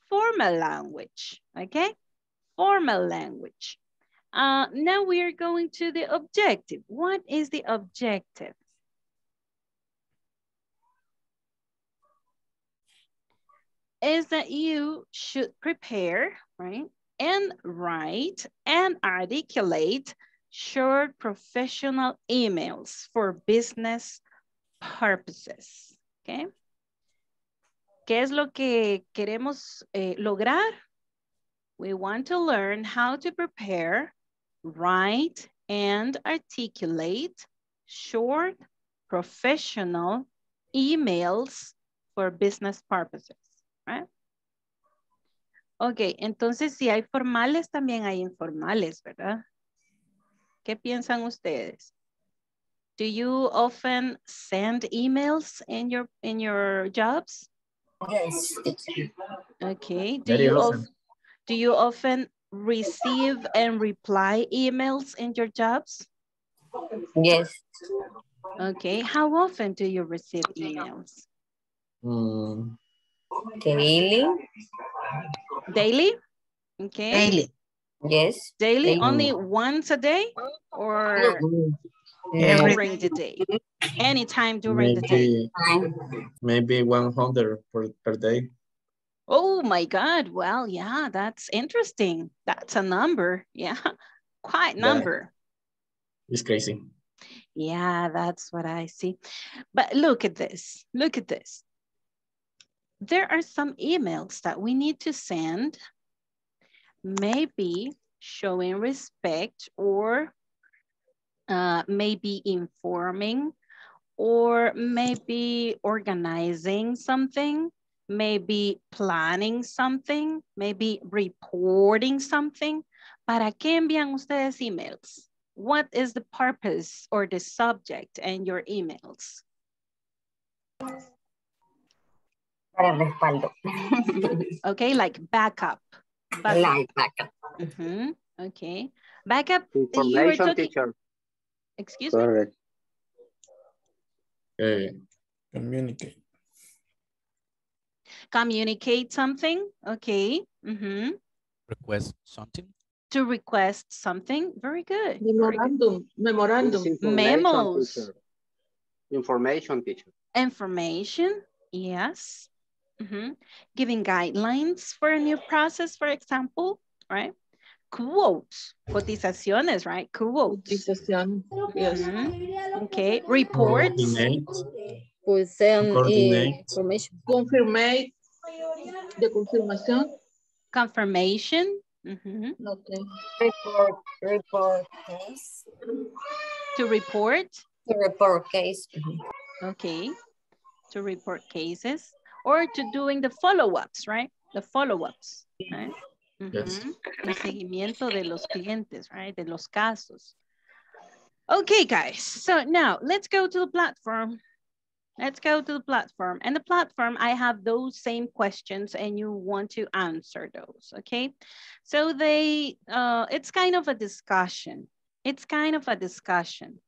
formal language, okay? Formal language. Uh, now we are going to the objective. What is the objective? Is that you should prepare, right? And write and articulate short professional emails for business purposes, okay? ¿Qué es lo que queremos eh, lograr? We want to learn how to prepare, write, and articulate short professional emails for business purposes, right? Okay, entonces si hay formales, también hay informales, ¿verdad? ¿Qué piensan ustedes? Do you often send emails in your in your jobs? Yes. Okay. Do you, awesome. of, do you often receive and reply emails in your jobs? Yes. Okay, how often do you receive emails? Mm. Daily. Daily? Okay. Daily. Yes. Daily, daily. Only once a day or no. during the day? Anytime during maybe, the day? Maybe one hundred per, per day. Oh my God. Well, yeah, that's interesting. That's a number. Yeah, quite number. That is crazy. Yeah, that's what I see. But look at this. Look at this. There are some emails that we need to send, maybe showing respect or uh, maybe informing or maybe organizing something, maybe planning something, maybe reporting something. ¿Para qué envían ustedes emails? What is the purpose or the subject in your emails? Okay, like backup. backup. Like backup. Mm-hmm. Okay. Backup. Information, you were talking... teacher. Excuse Correct. me? Okay. Communicate. Communicate something. Okay. Mm-hmm. Request something. To request something. Very good. Memorandum. Memorandum. Memos. Teacher. Information, teacher. Information. Yes. Mm-hmm. Giving guidelines for a new process, for example, right? Quotes, cotizaciones, right? Quotes. Cotización, yes. Mm-hmm. Okay, reports. Coordinate. Coordinate. Information. Confirmate. The confirmación. Confirmation. Mm-hmm. Okay. Report. Report case. To report. To report case. Mm-hmm. Okay. To report cases. Or to doing the follow-ups, right? The follow-ups, right? Mm-hmm. Yes. El seguimiento de los clientes, right? De los casos. Okay, guys. So now let's go to the platform. Let's go to the platform. And the platform, I have those same questions and you want to answer those, okay? So they, uh, it's kind of a discussion. It's kind of a discussion.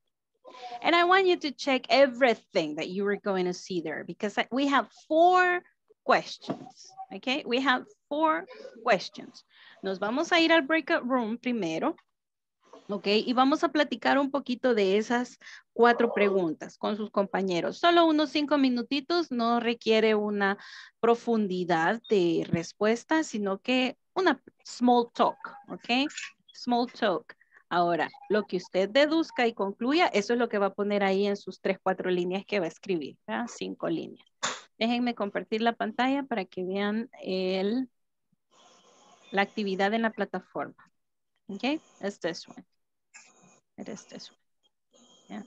And I want you to check everything that you were going to see there because we have four questions, okay? We have four questions. Nos vamos a ir al breakout room primero, okay? Y vamos a platicar un poquito de esas cuatro preguntas con sus compañeros. Solo unos cinco minutitos, no requiere una profundidad de respuesta, sino que una small talk, okay? Small talk. Ahora, lo que usted deduzca y concluya, eso es lo que va a poner ahí en sus tres, cuatro líneas que va a escribir, ¿verdad? Cinco líneas. Déjenme compartir la pantalla para que vean el, la actividad en la plataforma. Okay, it's this one. It is this one.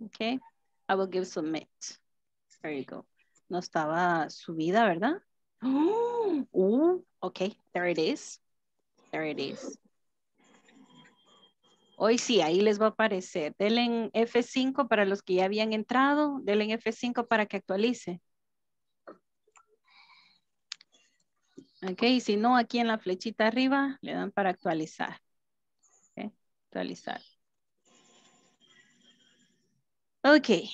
Yeah. Okay, I will give submit. There you go. No estaba subida, ¿verdad? Oh, oh, okay, there it is. There it is. Hoy sí, ahí les va a aparecer. Denle en F cinco para los que ya habían entrado. Denle en F cinco para que actualice. Ok, si no, aquí en la flechita arriba le dan para actualizar. Okay, actualizar. Ok.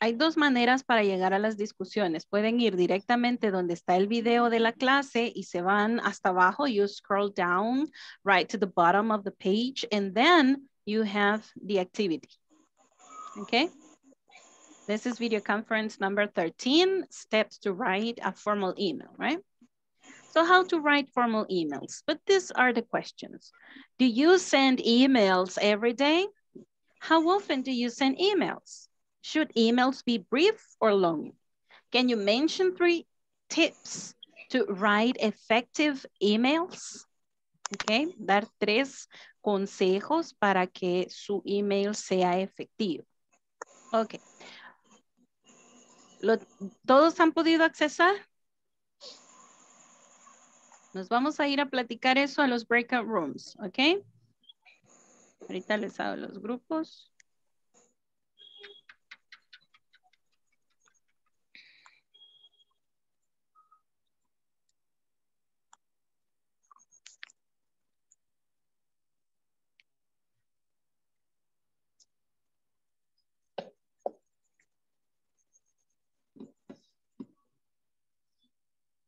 Hay dos maneras para llegar a las discusiones. Pueden ir directamente donde está el video de la clase y se van hasta abajo. You scroll down right to the bottom of the page and then you have the activity. Okay? This is video conference number thirteen, steps to write a formal email, right? So how to write formal emails. But these are the questions. Do you send emails every day? How often do you send emails? Should emails be brief or long? Can you mention three tips to write effective emails? Okay, dar tres consejos para que su email sea efectivo. Okay. Lo, ¿Todos han podido accesar? Nos vamos a ir a platicar eso a los breakout rooms, okay? Ahorita les hago los grupos.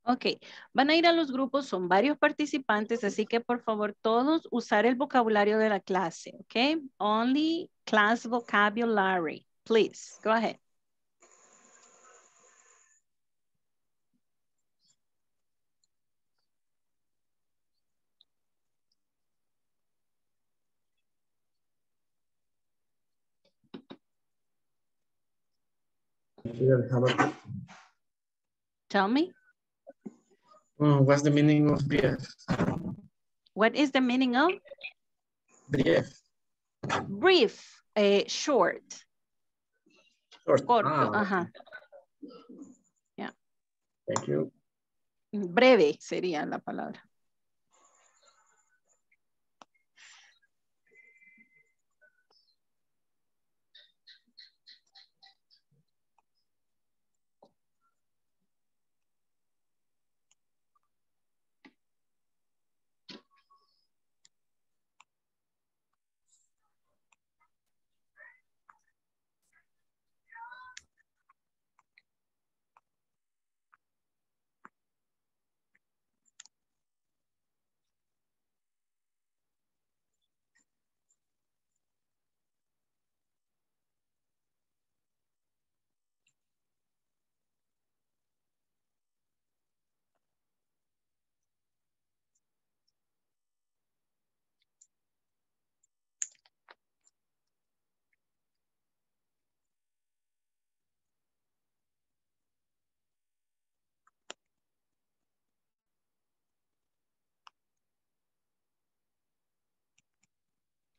Ok, van a ir a los grupos, son varios participantes, así que por favor todos usar el vocabulario de la clase, ok? Only class vocabulary, please, go ahead. Tell me. Oh, what's the meaning of brief? What is the meaning of? Brief. Brief, uh, short. Short. Corto, ah, uh-huh. Yeah. Thank you. Breve sería la palabra.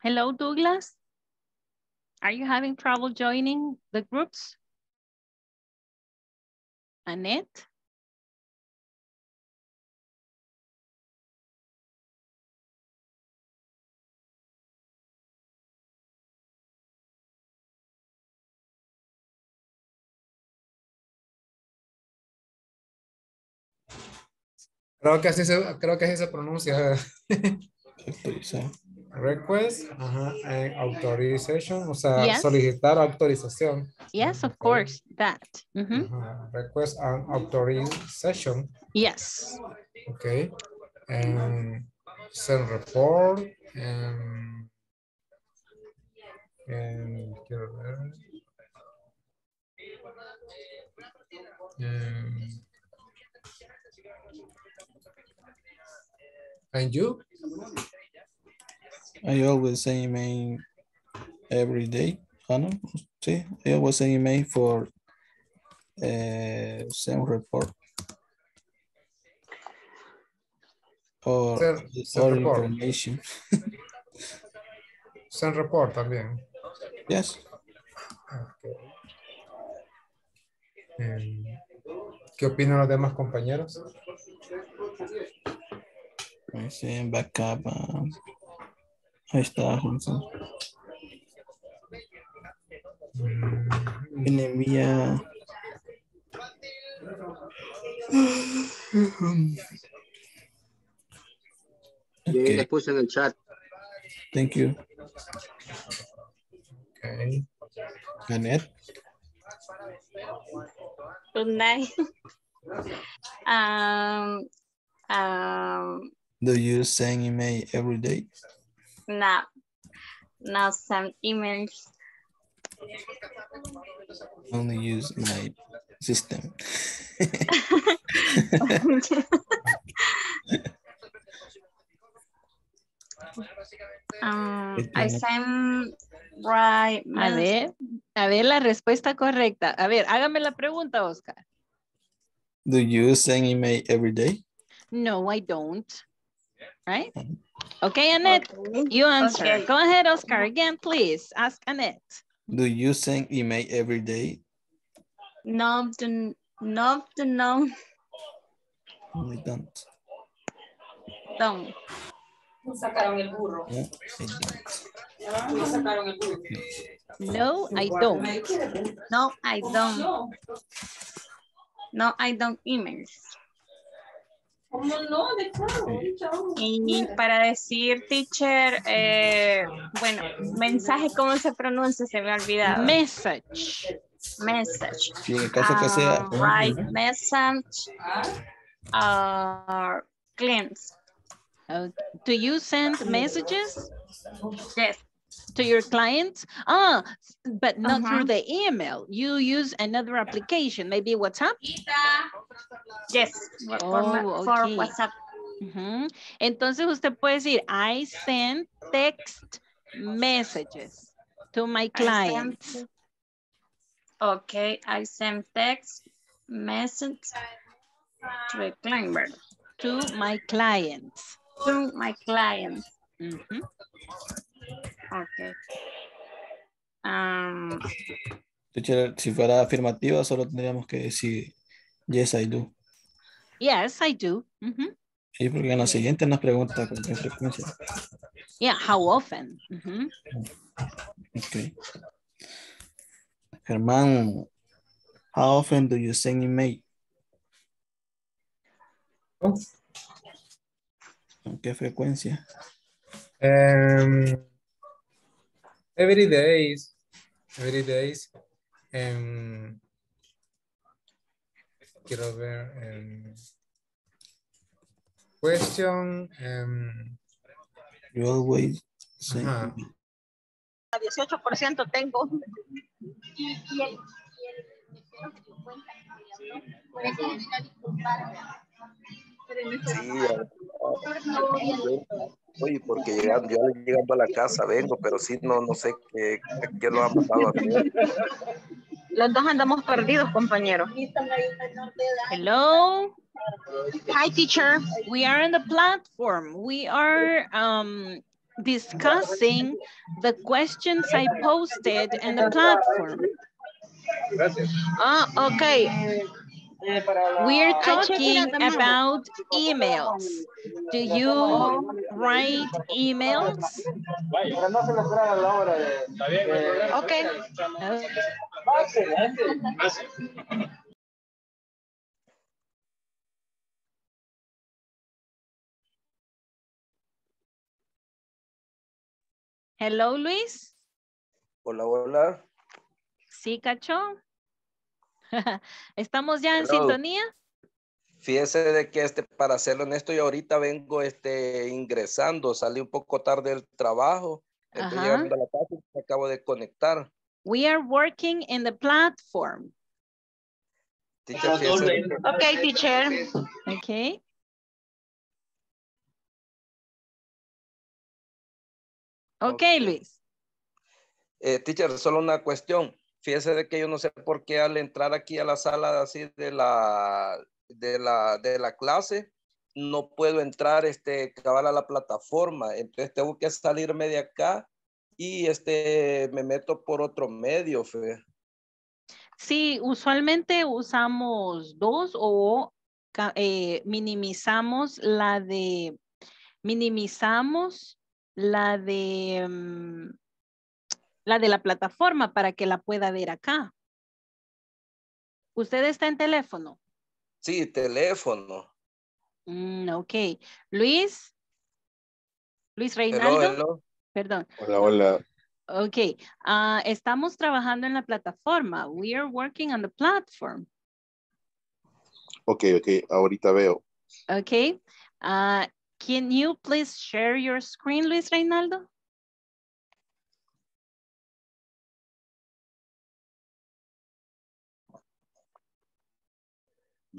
Hello, Douglas. Are you having trouble joining the groups? Annette? Creo que así se, creo que así se pronuncia. Request, uh-huh, and authorization, o sea, yes. solicitar autorización. Yes, of course, that. Mm-hmm. uh-huh. Request and authorization. Yes. Okay. And send report, and, and, and, and you? I always send email every day. I don't know. See, I always send email for uh, same report or, send, send or report. information. Send report también. Yes. Okay. Um, ¿Qué opinan los demás compañeros? I send backup. Um, Ahí está, Johnson. Me envía... Okay. Le puse en el chat. Thank you. Okay. Annette. Good night. um, um, Do you send email every day? Now, now some emails. Only use my system. um, I send right. A ver, a ver la respuesta correcta. A ver, hágame la pregunta, Oscar. Do you send email every day? No, I don't. Right? Okay, Annette, okay. You answer. Okay. Go ahead, Oscar. Again, please ask Annette. Do you send email every day? No, do, no, do, no. I don't. Don't. No, I don't. No, I don't. No, I don't emails. ¿Cómo no? De claro, de claro. Y para decir, teacher, eh, bueno, mensaje, ¿cómo se pronuncia? Se me ha olvidado. Message. Message. Sí, en caso uh, que sea. Right, message. are clients. Uh, do you send messages? Yes. To your clients? Ah, but not uh-huh. through the email. You use another application, maybe WhatsApp? Yes, oh, for, okay. for WhatsApp. Uh-huh. Entonces usted puede decir, I send text messages to my clients. I send, okay, I send text messages to a client. To my clients. To my clients. Mm-hmm. Okay. Um, si fuera afirmativa, solo tendríamos que decir, yes, I do. Yes, I do. Mm-hmm. Sí, porque en la siguiente nos pregunta con qué frecuencia. Yeah, how often. Mm-hmm. Okay. Germán, how often do you send email? Oh. ¿Con qué frecuencia? Um, every day, every day. Um, quiero ver. Um, question. Um, you always say. Uh-huh. A dieciocho por ciento tengo. Sí, oye, porque llegando, yo llegando a la casa vengo, pero sí, no, no sé qué, qué lo ha pasado a mí. Los dos andamos perdidos, compañeros. Hello. Hi, teacher. We are on the platform. We are um, discussing the questions I posted in the platform. Gracias. Ah, uh, okay. We're talking about emails. Do you write emails? Okay. okay. Hello, Luis. Hola, hola. Sí, Cacho. ¿Estamos ya en Hello. sintonía? Fíjese de que este, para ser honesto, yo ahorita vengo este, ingresando, salí un poco tarde del trabajo, estoy llegando a la casa y me acabo de conectar. We are working in the platform. Teacher, okay, teacher. Okay. Okay, Luis. Eh, teacher, solo una cuestión. Fíjese de que yo no sé por qué al entrar aquí a la sala así de la de la de la clase no puedo entrar este cabal a la plataforma, entonces tengo que salirme de acá y este me meto por otro medio. Fe. Sí, usualmente usamos dos o eh, minimizamos la de minimizamos la de um, la de la plataforma para que la pueda ver acá. ¿Usted está en teléfono? Sí, teléfono. Mm, ok. Luis. Luis Reinaldo. Hello, hello. Perdón. Hola, hola. Ok. Uh, estamos trabajando en la plataforma. We are working on the platform. Ok, ok. Ahorita veo. Ok. Uh, can you please share your screen, Luis Reinaldo?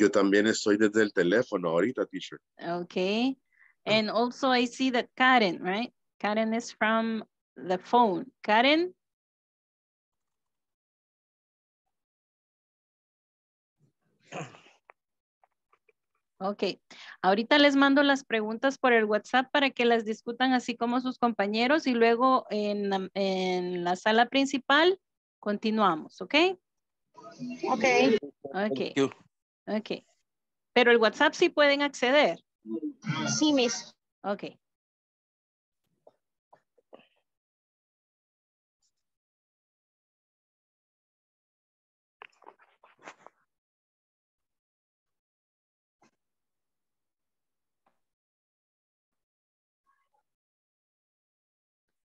Yo también estoy desde el teléfono ahorita, teacher. Okay. And also I see that Karen, right? Karen is from the phone. Karen? Okay. Ahorita les mando las preguntas por el WhatsApp para que las discutan así como sus compañeros y luego en, en la sala principal continuamos, ¿okay? Okay. Okay. Ok, pero el WhatsApp sí pueden acceder. Sí, miss. Ok.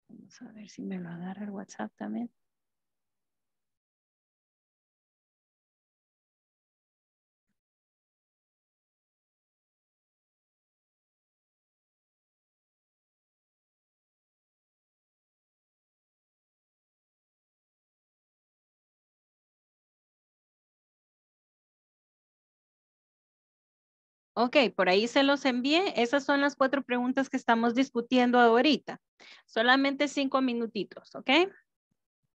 Vamos a ver si me lo agarra el WhatsApp también. Ok, por ahí se los envié. Esas son las cuatro preguntas que estamos discutiendo ahorita. Solamente cinco minutitos, ¿ok?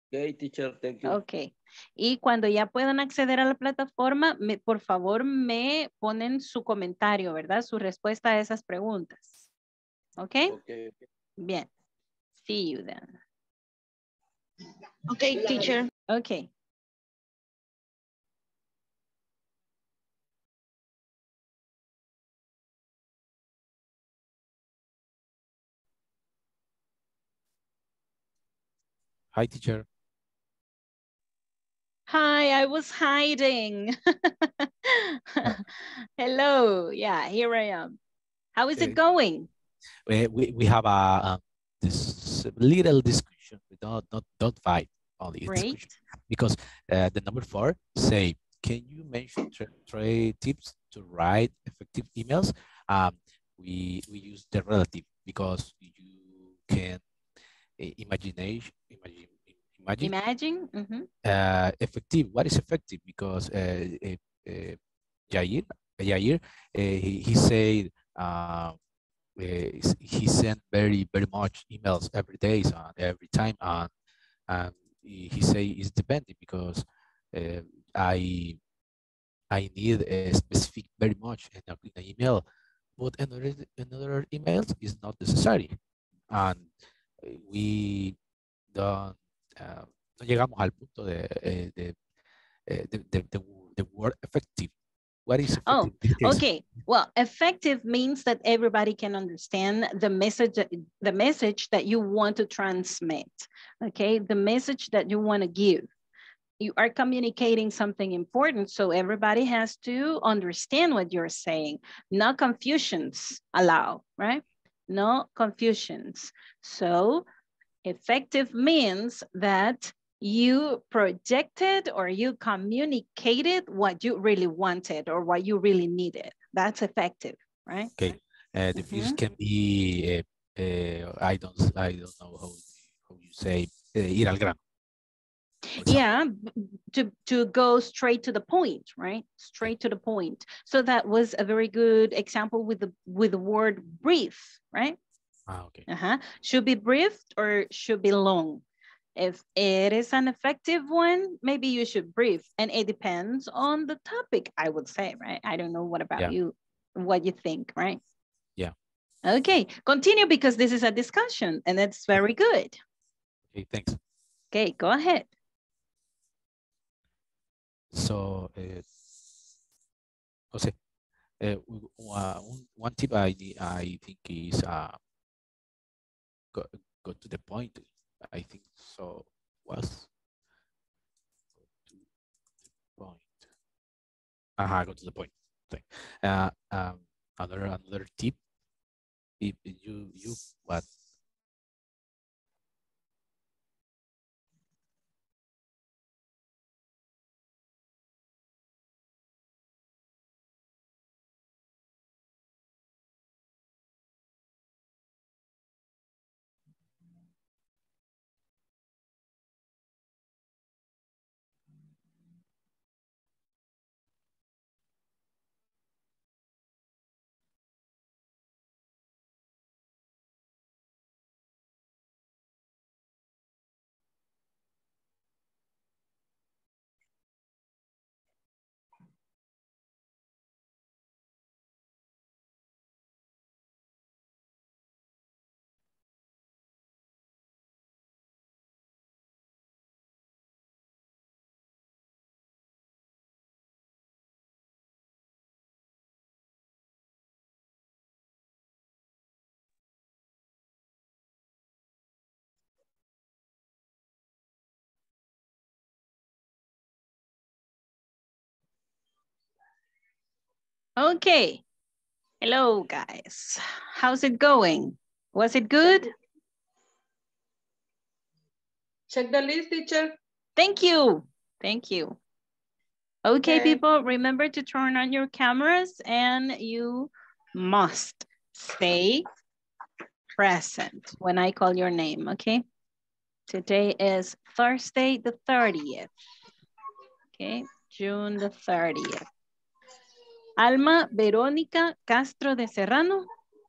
Ok, teacher, thank you. Ok. Y cuando ya puedan acceder a la plataforma, me, por favor me ponen su comentario, ¿verdad? Su respuesta a esas preguntas. ¿Ok? Okay, okay. Bien. See you then. Ok, teacher. Ok. Hi, teacher. Hi, I was hiding. Hello. Yeah, here I am. How is okay. it going? We, we, we have a, a this little discussion. We don't, not, not fight only. Great. Because uh, the number four say, can you mention three tips to write effective emails? Um, we, we use the relative because you can imagination, imagine, imagine, imagine? Mm-hmm. uh, effective. What is effective? Because uh, uh, uh, Jair, Jair, uh, he, he said uh, uh, he sent very, very much emails every day, so every time, and and he say it's dependent because uh, I I need a specific very much in the email, but another another email is not necessary, and we don't, uh, no llegamos al punto de, de, de, de, de, de word effective. What is effective? Oh, okay. Well, effective means that everybody can understand the message, the message that you want to transmit, okay? The message that you want to give. You are communicating something important, so everybody has to understand what you're saying. No confusions allowed, right? No confusions. So effective means that you projected or you communicated what you really wanted or what you really needed. That's effective, right? Okay. Uh, the views mm-hmm. can be. Uh, uh, I don't. I don't know how how you say. Uh, ir al grano. Yeah, to, to go straight to the point, right? Straight to the point. So that was a very good example with the with the word brief, right? Ah, okay. Uh-huh. Should be brief or should be long. If it is an effective one, maybe you should brief. And it depends on the topic, I would say, right? I don't know what about yeah. you, what you think, right? Yeah. Okay, continue because this is a discussion and that's very good. Okay, thanks. Okay, go ahead. So, uh, Jose, uh, one, one tip I, I think is uh, go, go to the point. I think so was go to the point. Aha, go to the point. Uh, um, another another tip. If you you what. Okay. Hello, guys. How's it going? Was it good? Check the list, teacher. Thank you. Thank you. Okay, okay, people, remember to turn on your cameras and you must stay present when I call your name, okay? Today is Thursday the thirtieth, okay? June the thirtieth. Alma Verónica Castro de Serrano.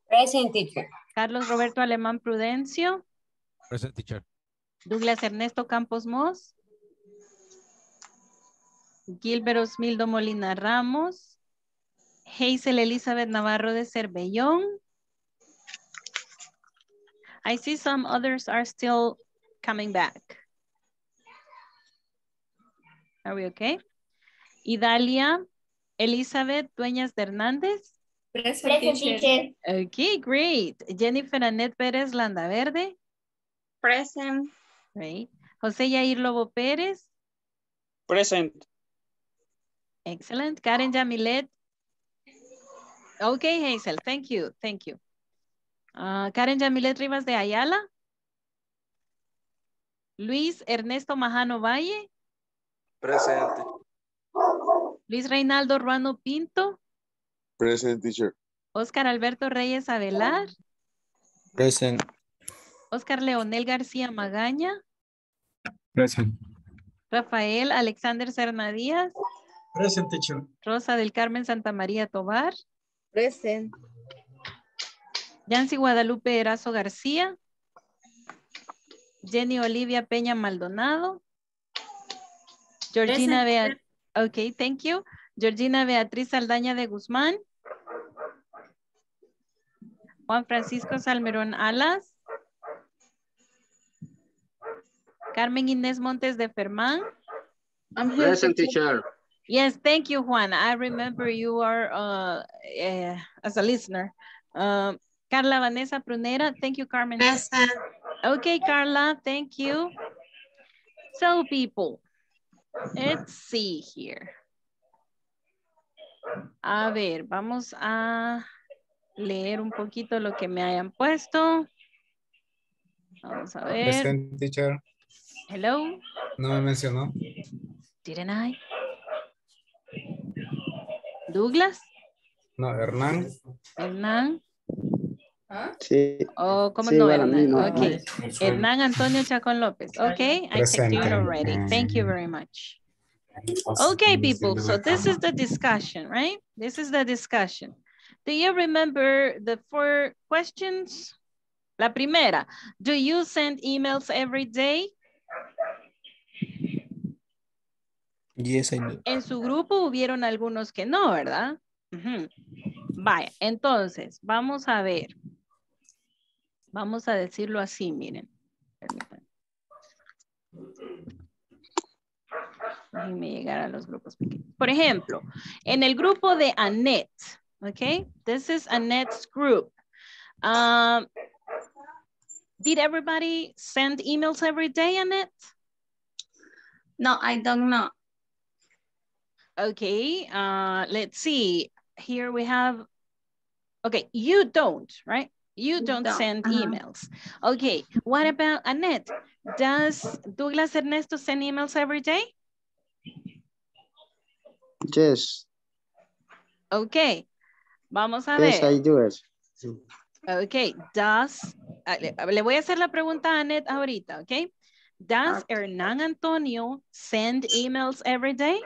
Present, teacher. Carlos Roberto Alemán Prudencio. Present, teacher. Douglas Ernesto Campos Moss. Gilbert Osmildo Molina Ramos. Hazel Elizabeth Navarro de Cervellón. I see some others are still coming back. Are we okay? Idalia Elizabeth Dueñas de Hernández. Present, teacher. Okay, great. Jennifer Annette Pérez Landaverde. Present. Great. José Yair Lobo Pérez. Present. Excellent. Karen Jamilet. Okay, Hazel. Thank you. Thank you. Uh, Karen Jamilet Rivas de Ayala. Luis Ernesto Majano Valle. Present. Luis Reinaldo Ruano Pinto. Present, teacher. Oscar Alberto Reyes Avelar. Present. Oscar Leonel García Magaña. Present. Rafael Alexander Serna Díaz. Present, teacher. Rosa del Carmen Santa María Tobar. Present. Yancy Guadalupe Erazo García. Jenny Olivia Peña Maldonado. Georgina Beatriz. Okay, thank you. Georgina Beatriz Aldaña de Guzmán. Juan Francisco Salmerón Alas. Carmen Inés Montes de Fermán. I'm here. Present, teacher. Yes, thank you, Juan. I remember you are uh, uh, as a listener. Uh, Carla Vanessa Prunera. Thank you, Carmen. Present. Okay, Carla, thank you. So, people, let's see here. A ver, vamos a leer un poquito lo que me hayan puesto. Vamos a ver. Present, teacher. Hello. No me mencionó. Didn't I? Douglas. No, Hernán. Hernán. ¿Ah? Sí. Oh, ¿cómo sí, no, Hernán? Mí no, okay. No. Hernán Antonio Chacón López. Okay, I checked you already. Thank you very much. Okay, people, so this is the discussion, right? This is the discussion. Do you remember the four questions? La primera, do you send emails every day? Yes, I do. En su grupo hubieron algunos que no, ¿verdad? Uh-huh. Vaya, entonces, vamos a ver. Vamos a decirlo así, miren. Permítanme. Déjenme llegar a los grupos pequeños. Por ejemplo, en el grupo de Annette, okay? This is Annette's group. Um, did everybody send emails every day, Annette? No, I don't know. Okay, uh, let's see. Here we have, okay, you don't, right? You don't, don't. send uh-huh. emails. Okay, what about Annette? Does Douglas Ernesto send emails every day? Yes. Okay, vamos a yes, ver. Yes, I do it. Okay, does, le voy a hacer la pregunta a Annette ahorita, okay? Does okay. Hernán Antonio send emails every day?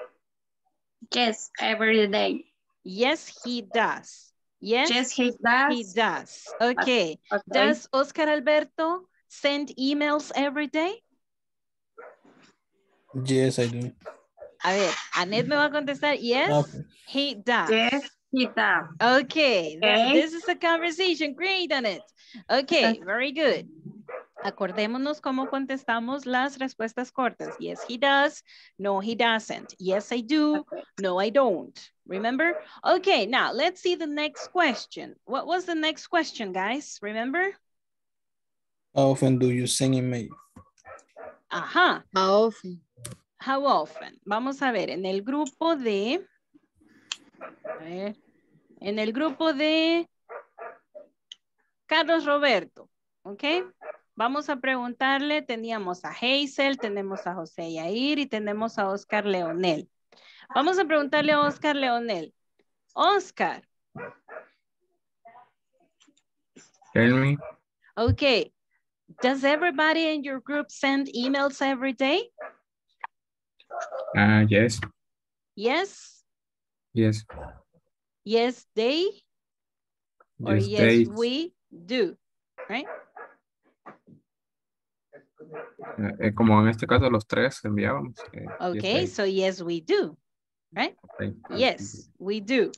Yes, every day. Yes, he does. Yes, yes he does. He does. Okay. okay. Does Oscar Alberto send emails every day? Yes, I do. A ver, Annette me va a contestar. Yes, okay. he does. Yes, he does. Okay. okay. This is a conversation. Great, Annette. Okay, very good. Acordémonos cómo contestamos las respuestas cortas. Yes, he does. No, he doesn't. Yes, I do. Okay. No, I don't. Remember? Okay, now let's see the next question. What was the next question, guys? Remember? How often do you send email? Ajá. How often? How often? Vamos a ver, en el grupo de... A ver, en el grupo de... Carlos Roberto, ¿ok? Vamos a preguntarle, teníamos a Hazel, tenemos a José Yair y tenemos a Oscar Leonel. Vamos a preguntarle a Oscar Leonel. Oscar. Tell me. Okay. Does everybody in your group send emails every day? Uh, yes. Yes? Yes. yes they or yes, yes we do, right? Eh, como en este caso los tres enviábamos. Eh, okay, yes, so yes we do, right? Okay. Yes, we do.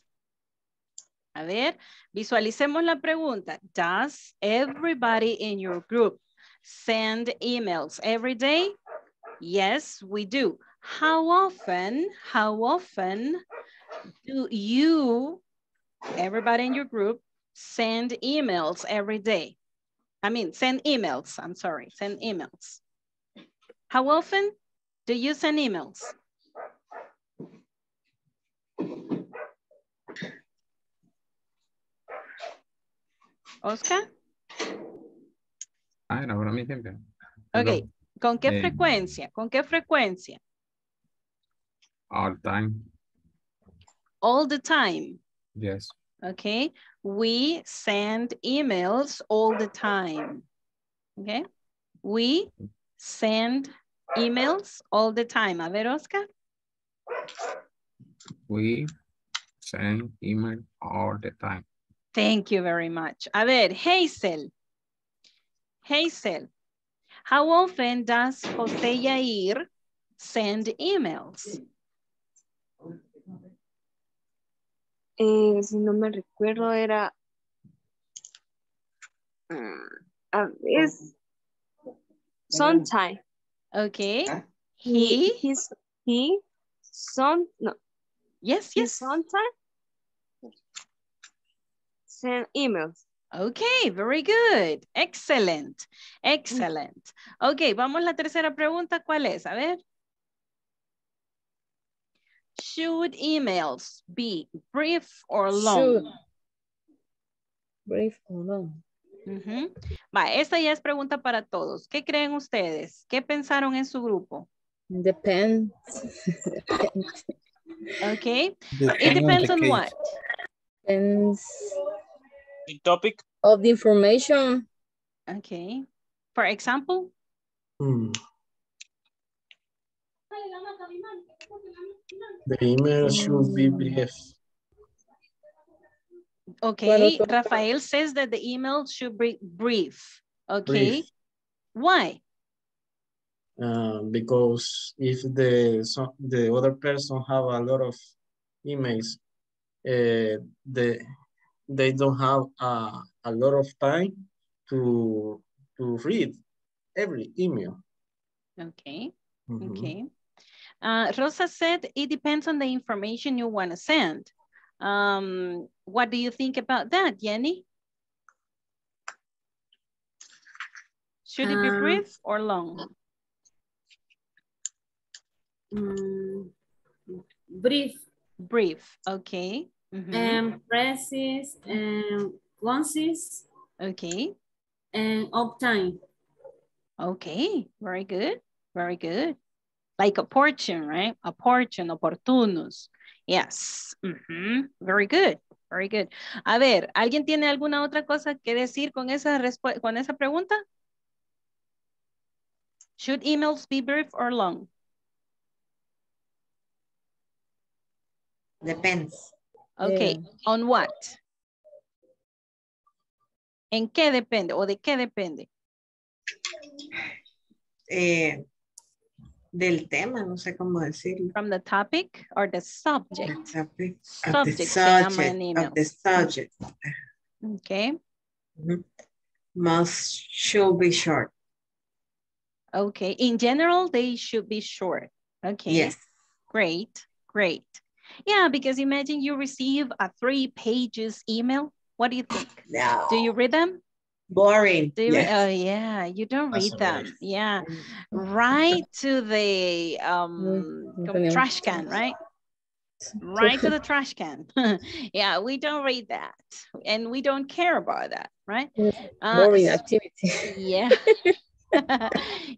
A ver, visualicemos la pregunta. Does everybody in your group send emails every day? Yes, we do. How often, how often do you, everybody in your group, send emails every day? I mean, send emails, I'm sorry, send emails. How often do you send emails? Oscar? Ah, no, para mí siempre. Ok, ¿con qué eh, frecuencia? ¿Con qué frecuencia? All time. All the time? Yes. Okay, we send emails all the time. Okay, we send emails all the time. A ver, Oscar. We send email all the time. Thank you very much. A ver, Hazel. Hazel, how often does Jose Yair send emails? Eh, si no me recuerdo, era uh, is sometime. Okay. He, he, his, he, some, no. Yes, yes. Sometime send emails. Okay, very good. Excellent. Excellent. Okay, vamos a la tercera pregunta. ¿Cuál es? A ver. Should emails be brief or long? Should. Brief or long. Uh-huh. Va, esta ya es pregunta para todos. ¿Qué creen ustedes? ¿Qué pensaron en su grupo? Depends. Depends. Okay. Depends. It depends on, on what? Depends. The topic of the information. Okay. For example? Hmm. The email should be brief. Okay, Rafael says that the email should be brief. Okay, brief. Why? Uh, because if the so, the other person have a lot of emails, uh, the they don't have uh, a lot of time to to read every email. Okay. Mm-hmm. Okay. Uh, Rosa said it depends on the information you want to send. Um, what do you think about that, Jenny? Should um, it be brief or long? Um, brief. Brief, okay. Mm-hmm. Um, precise, um, concise. Okay. And of time. Okay, very good, very good. Like a portion, right? A portion, oportunos. Yes. Mm-hmm. Very good. Very good. A ver, ¿alguien tiene alguna otra cosa que decir con esa, con esa pregunta? Should emails be brief or long? Depends. Okay. Yeah. On what? ¿En qué depende o de qué depende? Eh... Del tema, no sé cómo decirlo. From the topic or the subject? The topic. Subject. The subject, of the subject. Okay. Mm-hmm. Must should be short. Okay. In general, they should be short. Okay. Yes. Great. Great. Yeah, because imagine you receive a three pages email. What do you think? No. Do you read them? Boring. Do you, yes. Oh yeah, you don't read them. Nice. Yeah, right to the um trash can, right? Right to the trash can. Yeah, we don't read that, and we don't care about that, right? Uh, Boring activity. Yeah.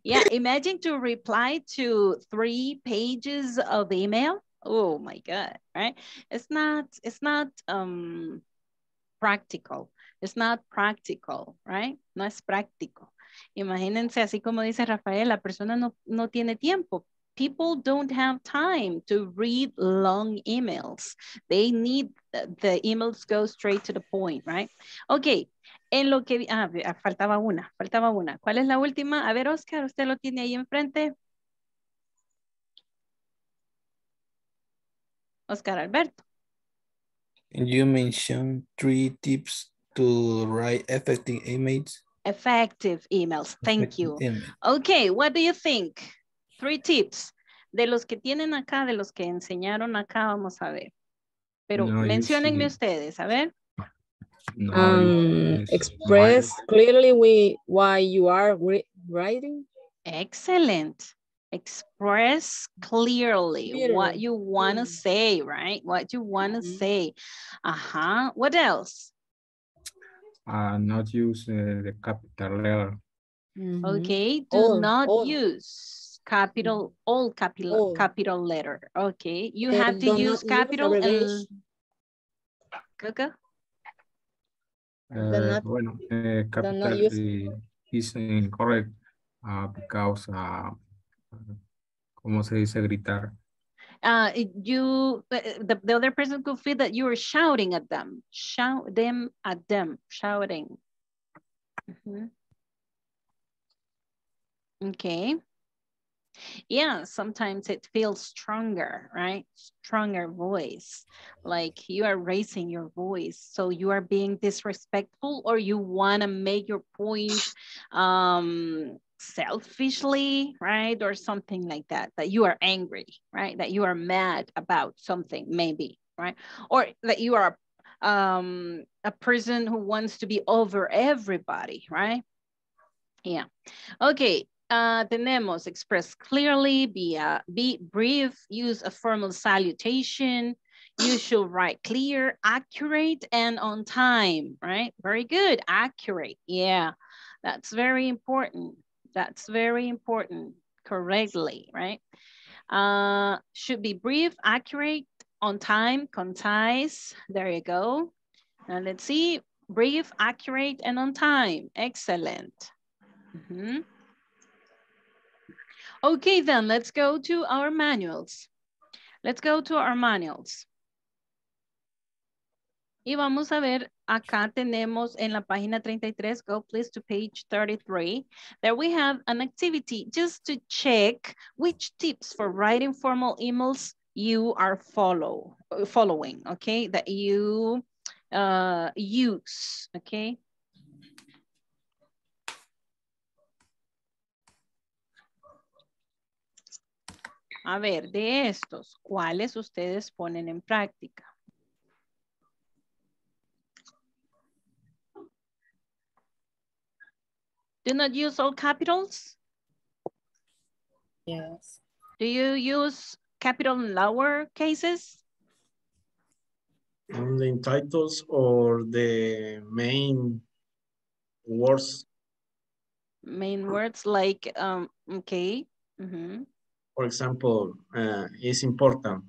Yeah. Imagine to reply to three pages of email. Oh my God, right? It's not. It's not um practical. It's not practical, right? No es práctico. Imagínense, así como dice Rafael, la persona no, no tiene tiempo people don't have time to read long emails. They need the emails go straight to the point, right? Okay. En lo que, ah, faltaba una, faltaba una. ¿Cuál es la última? A ver, Oscar, usted lo tiene ahí enfrente. Oscar Alberto. You mentioned three tips to write effective emails. Effective emails. Thank you. Okay, what do you think? Three tips. De los que tienen acá, de los que enseñaron acá, vamos a ver. Pero no, menciónenme ustedes, a ver. No, um, express why. clearly we, why you are writing. Excellent. Express clearly, clearly. what you want to mm. say, right? What you want to mm. say. Uh-huh. What else? Uh, not use uh, the capital letter. Mm-hmm. Okay, do all, not all. use capital, all capital, all. capital letter. Okay, you and have to use capital. Use and... Uh, not, bueno, uh, capital use... is incorrect uh, because, uh, ¿cómo se dice gritar? Uh, you, the, the other person could feel that you were shouting at them. Shout them at them, shouting. Mm-hmm. Okay. Yeah, sometimes it feels stronger, right? Stronger voice, like you are raising your voice. So you are being disrespectful, or you want to make your point um, selfishly, right? Or something like that, that you are angry, right? That you are mad about something, maybe, right? Or that you are um, a person who wants to be over everybody, right? Yeah. Okay. Uh, tenemos express clearly, be, uh, be brief, use a formal salutation. You should write clear, accurate, and on time, right? Very good. Accurate. Yeah. That's very important. That's very important, correctly, right? Uh, should be brief, accurate, on time, concise. There you go. Now let's see, brief, accurate, and on time. Excellent. Mm-hmm. Okay, then let's go to our manuals. Let's go to our manuals. Y vamos a ver, acá tenemos en la página thirty-three, go please to page thirty-three, there we have an activity just to check which tips for writing formal emails you are follow, following, okay, that you uh, use, okay. A ver, de estos, ¿cuáles ustedes ponen en práctica? Do not use all capitals? Yes. Do you use capital in lower cases? Only in titles or the main words. Main words like, um, okay. Mm-hmm. For example, uh, it's important.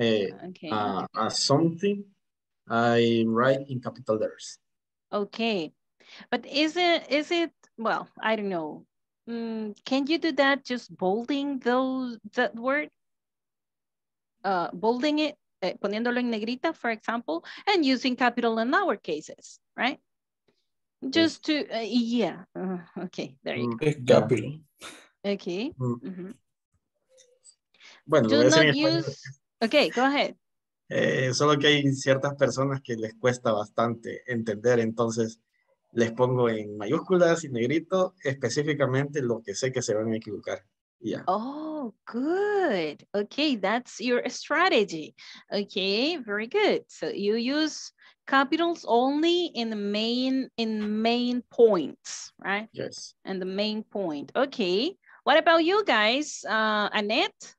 Uh, okay. Uh, uh, something I write in capital letters. Okay. But is it, is it, well, I don't know. Mm, can you do that just bolding those, that word? Uh, bolding it, eh, poniéndolo en negrita, for example, and using capital and lower cases, right? Just to, uh, yeah. Uh, okay, there you go. Capital. Okay. Mm-hmm. Bueno, do not use... Okay, go ahead. Eh, solo que hay ciertas personas que les cuesta bastante entender, entonces les pongo en mayúsculas y negrito específicamente lo que sé que se van a equivocar. Yeah. Oh, good. Okay, that's your strategy. Okay, very good. So you use capitals only in the main, in main points, right? Yes. And the main point. Okay. What about you guys? Uh, Annette?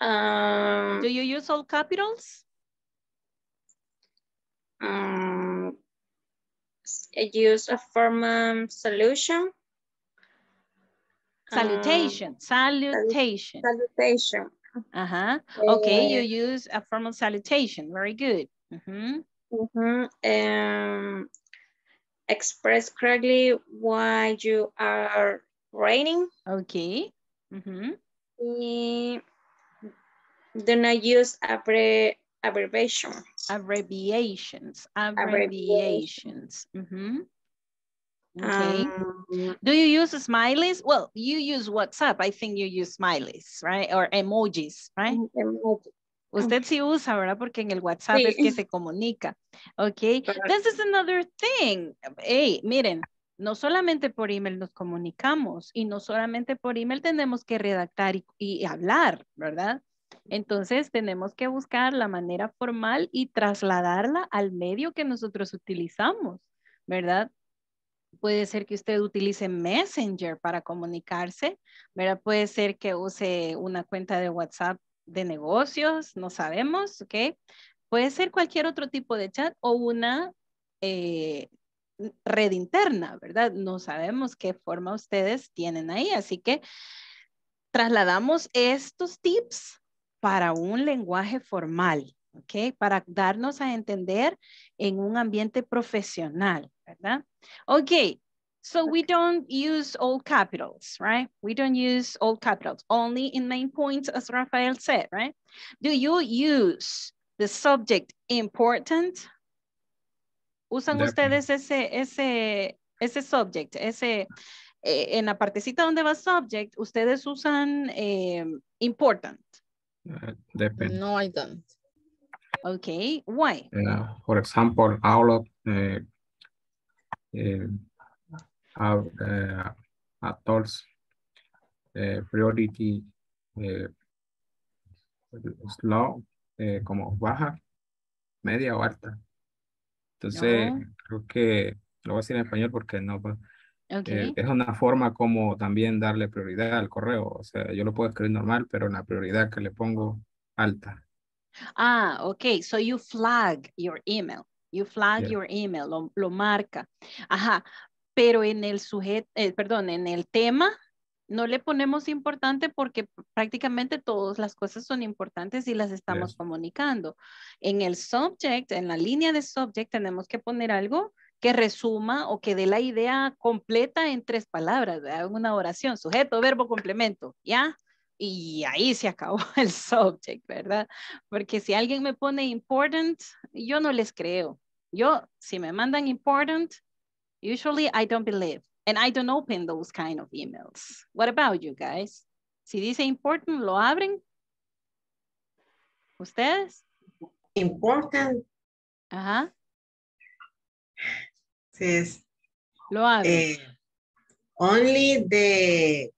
Um, Do you use all capitals? Um, I use a formal solution. Salutation. Um, salutation. Salutation. Uh-huh. Okay, uh, you use a formal salutation. Very good. Mm-hmm. Mm-hmm. Um, express correctly why you are writing. Okay. Mm-hmm. Y then I use abbre abbreviation. Abbreviations. Abbreviations. Abbreviations. Mm-hmm. Okay. Um, do you use smileys? Well, you use WhatsApp. I think you use smileys, right? Or emojis, right? Emoji. Usted sí usa, ¿verdad? Porque en el WhatsApp sí. Es que se comunica. Okay. Correct. This is another thing. Hey, miren, no solamente por email nos comunicamos y no solamente por email tenemos que redactar y, y hablar, ¿verdad? Entonces tenemos que buscar la manera formal y trasladarla al medio que nosotros utilizamos, ¿verdad? Puede ser que usted utilice Messenger para comunicarse, ¿verdad? Puede ser que use una cuenta de WhatsApp de negocios, no sabemos, ¿ok? Puede ser cualquier otro tipo de chat o una eh, red interna, ¿verdad? No sabemos qué forma ustedes tienen ahí, así que trasladamos estos tips para un lenguaje formal, ¿ok? Para darnos a entender en un ambiente profesional, ¿verdad? Okay, so okay. We don't use all capitals, right? We don't use all capitals, only in main points, as Rafael said, right? Do you use the subject important? ¿Usan Definitely. Ustedes ese, ese, ese subject, ese, eh, en la partecita donde va subject, ustedes usan eh, important? Uh, depends. No, I don't. Okay, why? Uh, for example, all of uh, Uh, our uh, adults uh, priority uh, slow, uh, como baja, media o alta. Entonces, uh-huh. Creo que lo voy a decir en español porque no. Okay. Eh, es una forma como también darle prioridad al correo. O sea, yo lo puedo escribir normal, pero la prioridad que le pongo alta. Ah, ok. So you flag your email. You flag yeah. your email, lo, lo marca. Ajá, pero en el sujeto, eh, perdón, en el tema no le ponemos importante porque prácticamente todas las cosas son importantes y las estamos yes. comunicando. En el subject, en la línea de subject tenemos que poner algo que resuma o que dé la idea completa en tres palabras, ¿verdad? Una oración, sujeto, verbo, complemento, ¿ya? Y ahí se acabó el subject, ¿verdad? Porque si alguien me pone important, yo no les creo. Yo, si me mandan important, usually I don't believe. And I don't open those kind of emails. What about you guys? Si dice important, ¿lo abren? ¿Ustedes? Important. Ajá. Sí. ¿Lo abren? Eh, only the...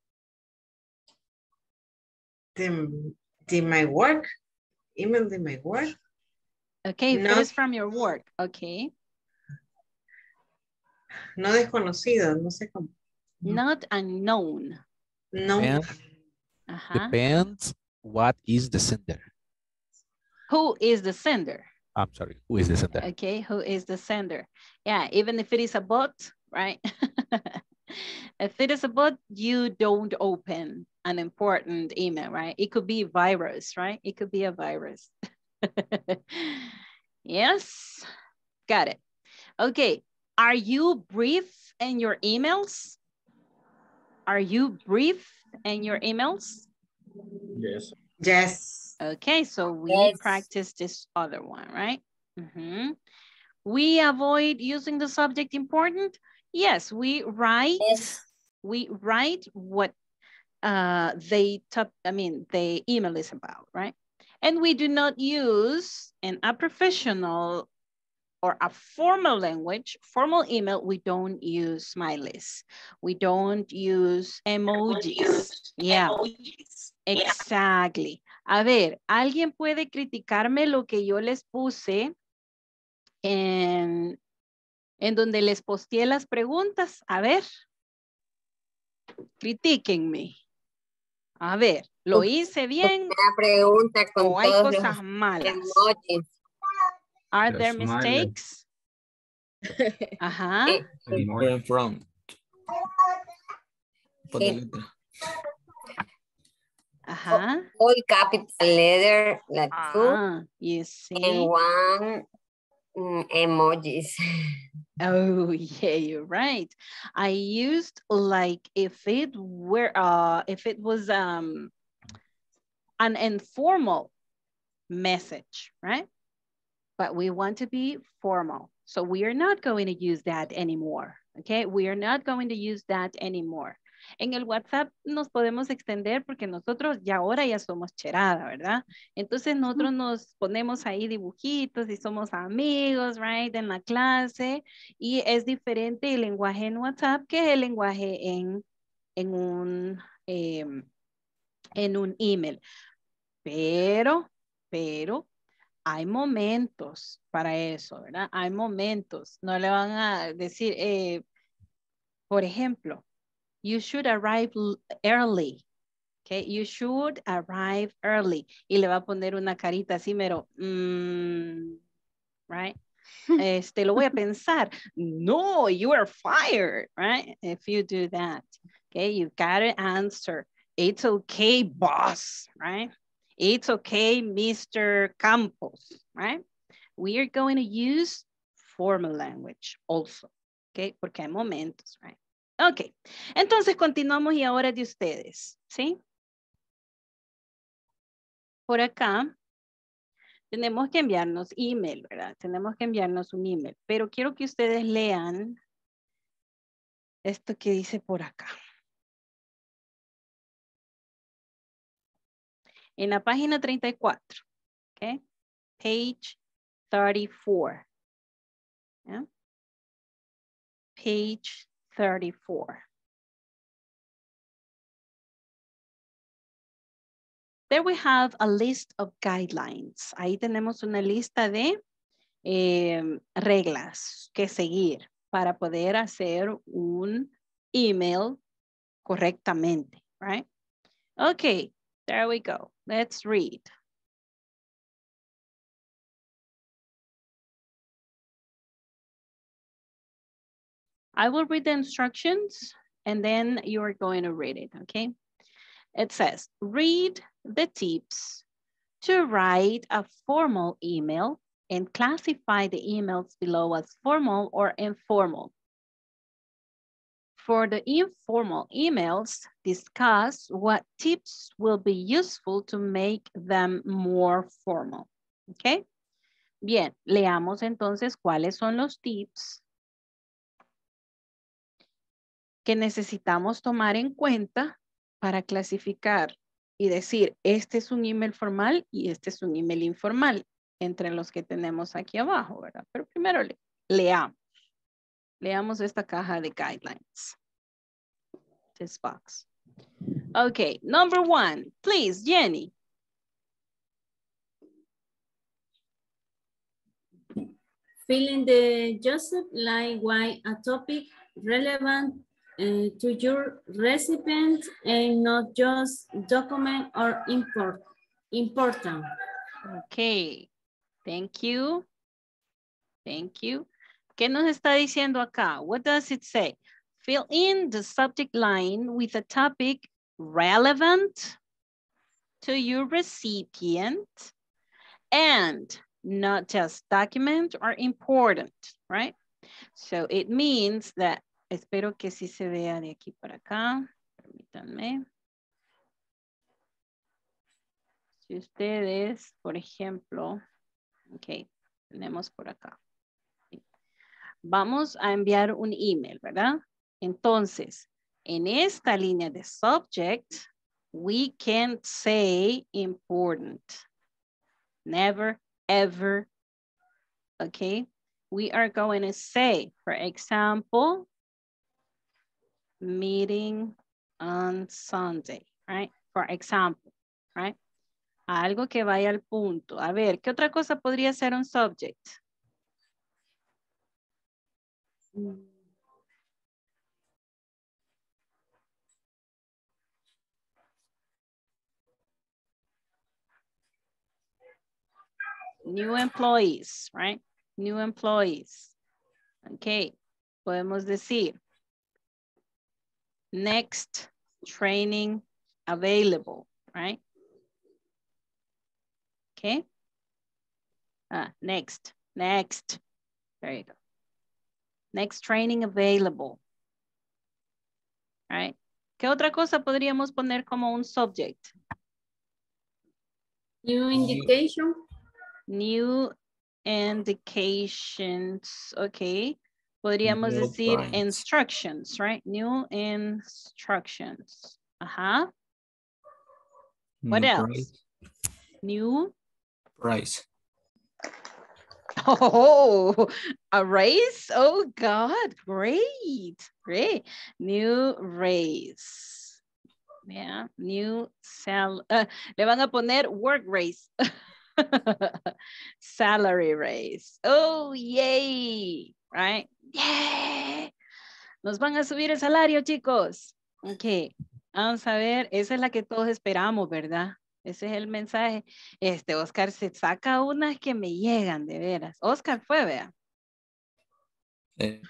The, the my work, email the my work. Okay, no, it's from your work, okay. No desconocido, no sé cómo. Not unknown. No. Depends, uh-huh. depends what is the sender. Who is the sender? I'm sorry, who is the sender? Okay, who is the sender? Yeah, even if it is a bot, right? If it is a bot, you don't open an important email, right? It could be virus, right? It could be a virus. Yes, got it. Okay, are you brief in your emails? Are you brief in your emails? Yes. Yes. Okay, so we yes. practice this other one, right? Mm-hmm. We avoid using the subject important. Yes, we write. Yes. We write what uh, they top, I mean, the email is about, right? And we do not use in a professional or a formal language, formal email. We don't use smileys. We don't use emojis. Yeah, emojis. Exactly. A ver, alguien puede criticarme lo que yo les puse en. En donde les posteé las preguntas. A ver, critíquenme. A ver, ¿lo hice bien? La pregunta con ¿O hay cosas malas? Emojis. Are They're there smiling. Mistakes? Ajá. From. Ajá. All capital letter, like ah, two. Yes. And one um, emojis. Oh, yeah, you're right. I used like if it were uh if it was um an informal message, right? But we want to be formal. So we are not going to use that anymore, okay? We are not going to use that anymore. En el WhatsApp nos podemos extender porque nosotros ya ahora ya somos cherada, ¿verdad? Entonces nosotros nos ponemos ahí dibujitos y somos amigos, right? En la clase y es diferente el lenguaje en WhatsApp que el lenguaje en, en, un, eh, en un email. Pero, pero hay momentos para eso, ¿verdad? Hay momentos. No le van a decir, eh, por ejemplo, you should arrive early, okay? You should arrive early. Y le va a poner una carita así, mero, mm, right? Este, lo voy a pensar. No, you are fired, right? If you do that, okay? You've got to answer. It's okay, boss, right? It's okay, Mister Campos, right? We are going to use formal language also, okay? Porque hay momentos, right? Ok, entonces continuamos y ahora de ustedes, ¿sí? Por acá tenemos que enviarnos email, ¿verdad? Tenemos que enviarnos un email, pero quiero que ustedes lean esto que dice por acá. En la página treinta y cuatro, ¿ok? Page thirty-four. ¿Yeah? Page thirty-four. There we have a list of guidelines. Ahí tenemos una lista de eh, reglas que seguir para poder hacer un email correctamente, right? Okay, there we go. Let's read. I will read the instructions and then you are going to read it, okay? It says, read the tips to write a formal email and classify the emails below as formal or informal. For the informal emails, discuss what tips will be useful to make them more formal, okay? Bien, leamos entonces cuáles son los tips que necesitamos tomar en cuenta para clasificar y decir, este es un email formal y este es un email informal, entre los que tenemos aquí abajo, ¿verdad? Pero primero le leamos. Leamos esta caja de guidelines. This box. Okay, number one, please, Jenny. Feeling the Joseph like why a topic relevant Uh, to your recipient and not just document or import, important. Okay, thank you. Thank you. ¿Qué nos está diciendo acá? What does it say? Fill in the subject line with a topic relevant to your recipient and not just document or important, right? So it means that espero que sí se vea de aquí para acá. Permítanme. Si ustedes, por ejemplo, ok, tenemos por acá. Vamos a enviar un email, ¿verdad? Entonces, en esta línea de subject, we can't say important. Never, ever. Ok, we are going to say, for example, meeting on Sunday, right? For example, right? Algo que vaya al punto. A ver, ¿qué otra cosa podría ser un subject? New employees, right? New employees. Okay, podemos decir next training available, right? Okay. Ah, next, next. There you go. Next training available. Right. ¿Qué otra cosa podríamos poner como un subject? New indication. New indications. Okay. Podríamos new decir points. Instructions, right? New instructions. Ajá. New what else? Price. New price. Oh, a race? Oh, God. Great. Great. New race. Yeah. New sal. Uh, le van a poner work race. Salary raise. Oh, yay. Right? Yay. Nos van a subir el salario, chicos. Ok. Vamos a ver. Esa es la que todos esperamos, ¿verdad? Ese es el mensaje. Este, Oscar se saca unas que me llegan, de veras. Oscar fue, vea. Eh,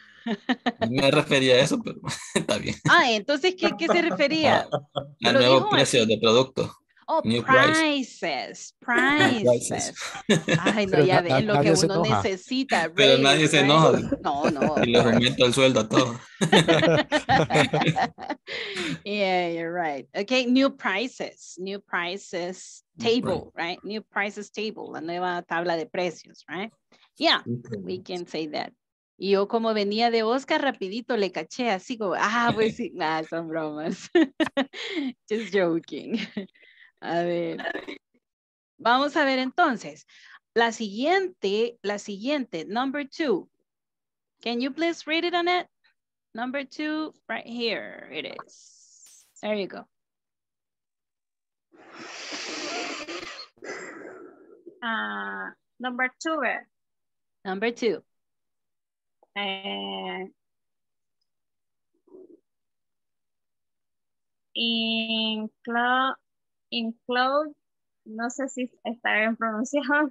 me refería a eso, pero está bien. Ah, entonces, ¿qué, qué se refería? Al nuevo precio así. De producto. Oh, new prices, price. prices. Ay, no, ya ven lo que uno necesita. Pero raise, nadie se enoja. No, no. Y les aumenta el sueldo a todos. Yeah, you're right. Okay, new prices, new prices table, right? New prices table, la nueva tabla de precios, right? Yeah, we can say that. Y yo como venía de Oscar, rapidito le caché así como, ah, pues sí, nah, son bromas. Just joking. A ver, vamos a ver entonces. La siguiente, la siguiente, number two. Can you please read it on it? Number two, right here it is. There you go. Uh, number two. Number two. Uh, in club. Include, no sé si está bien pronunciado.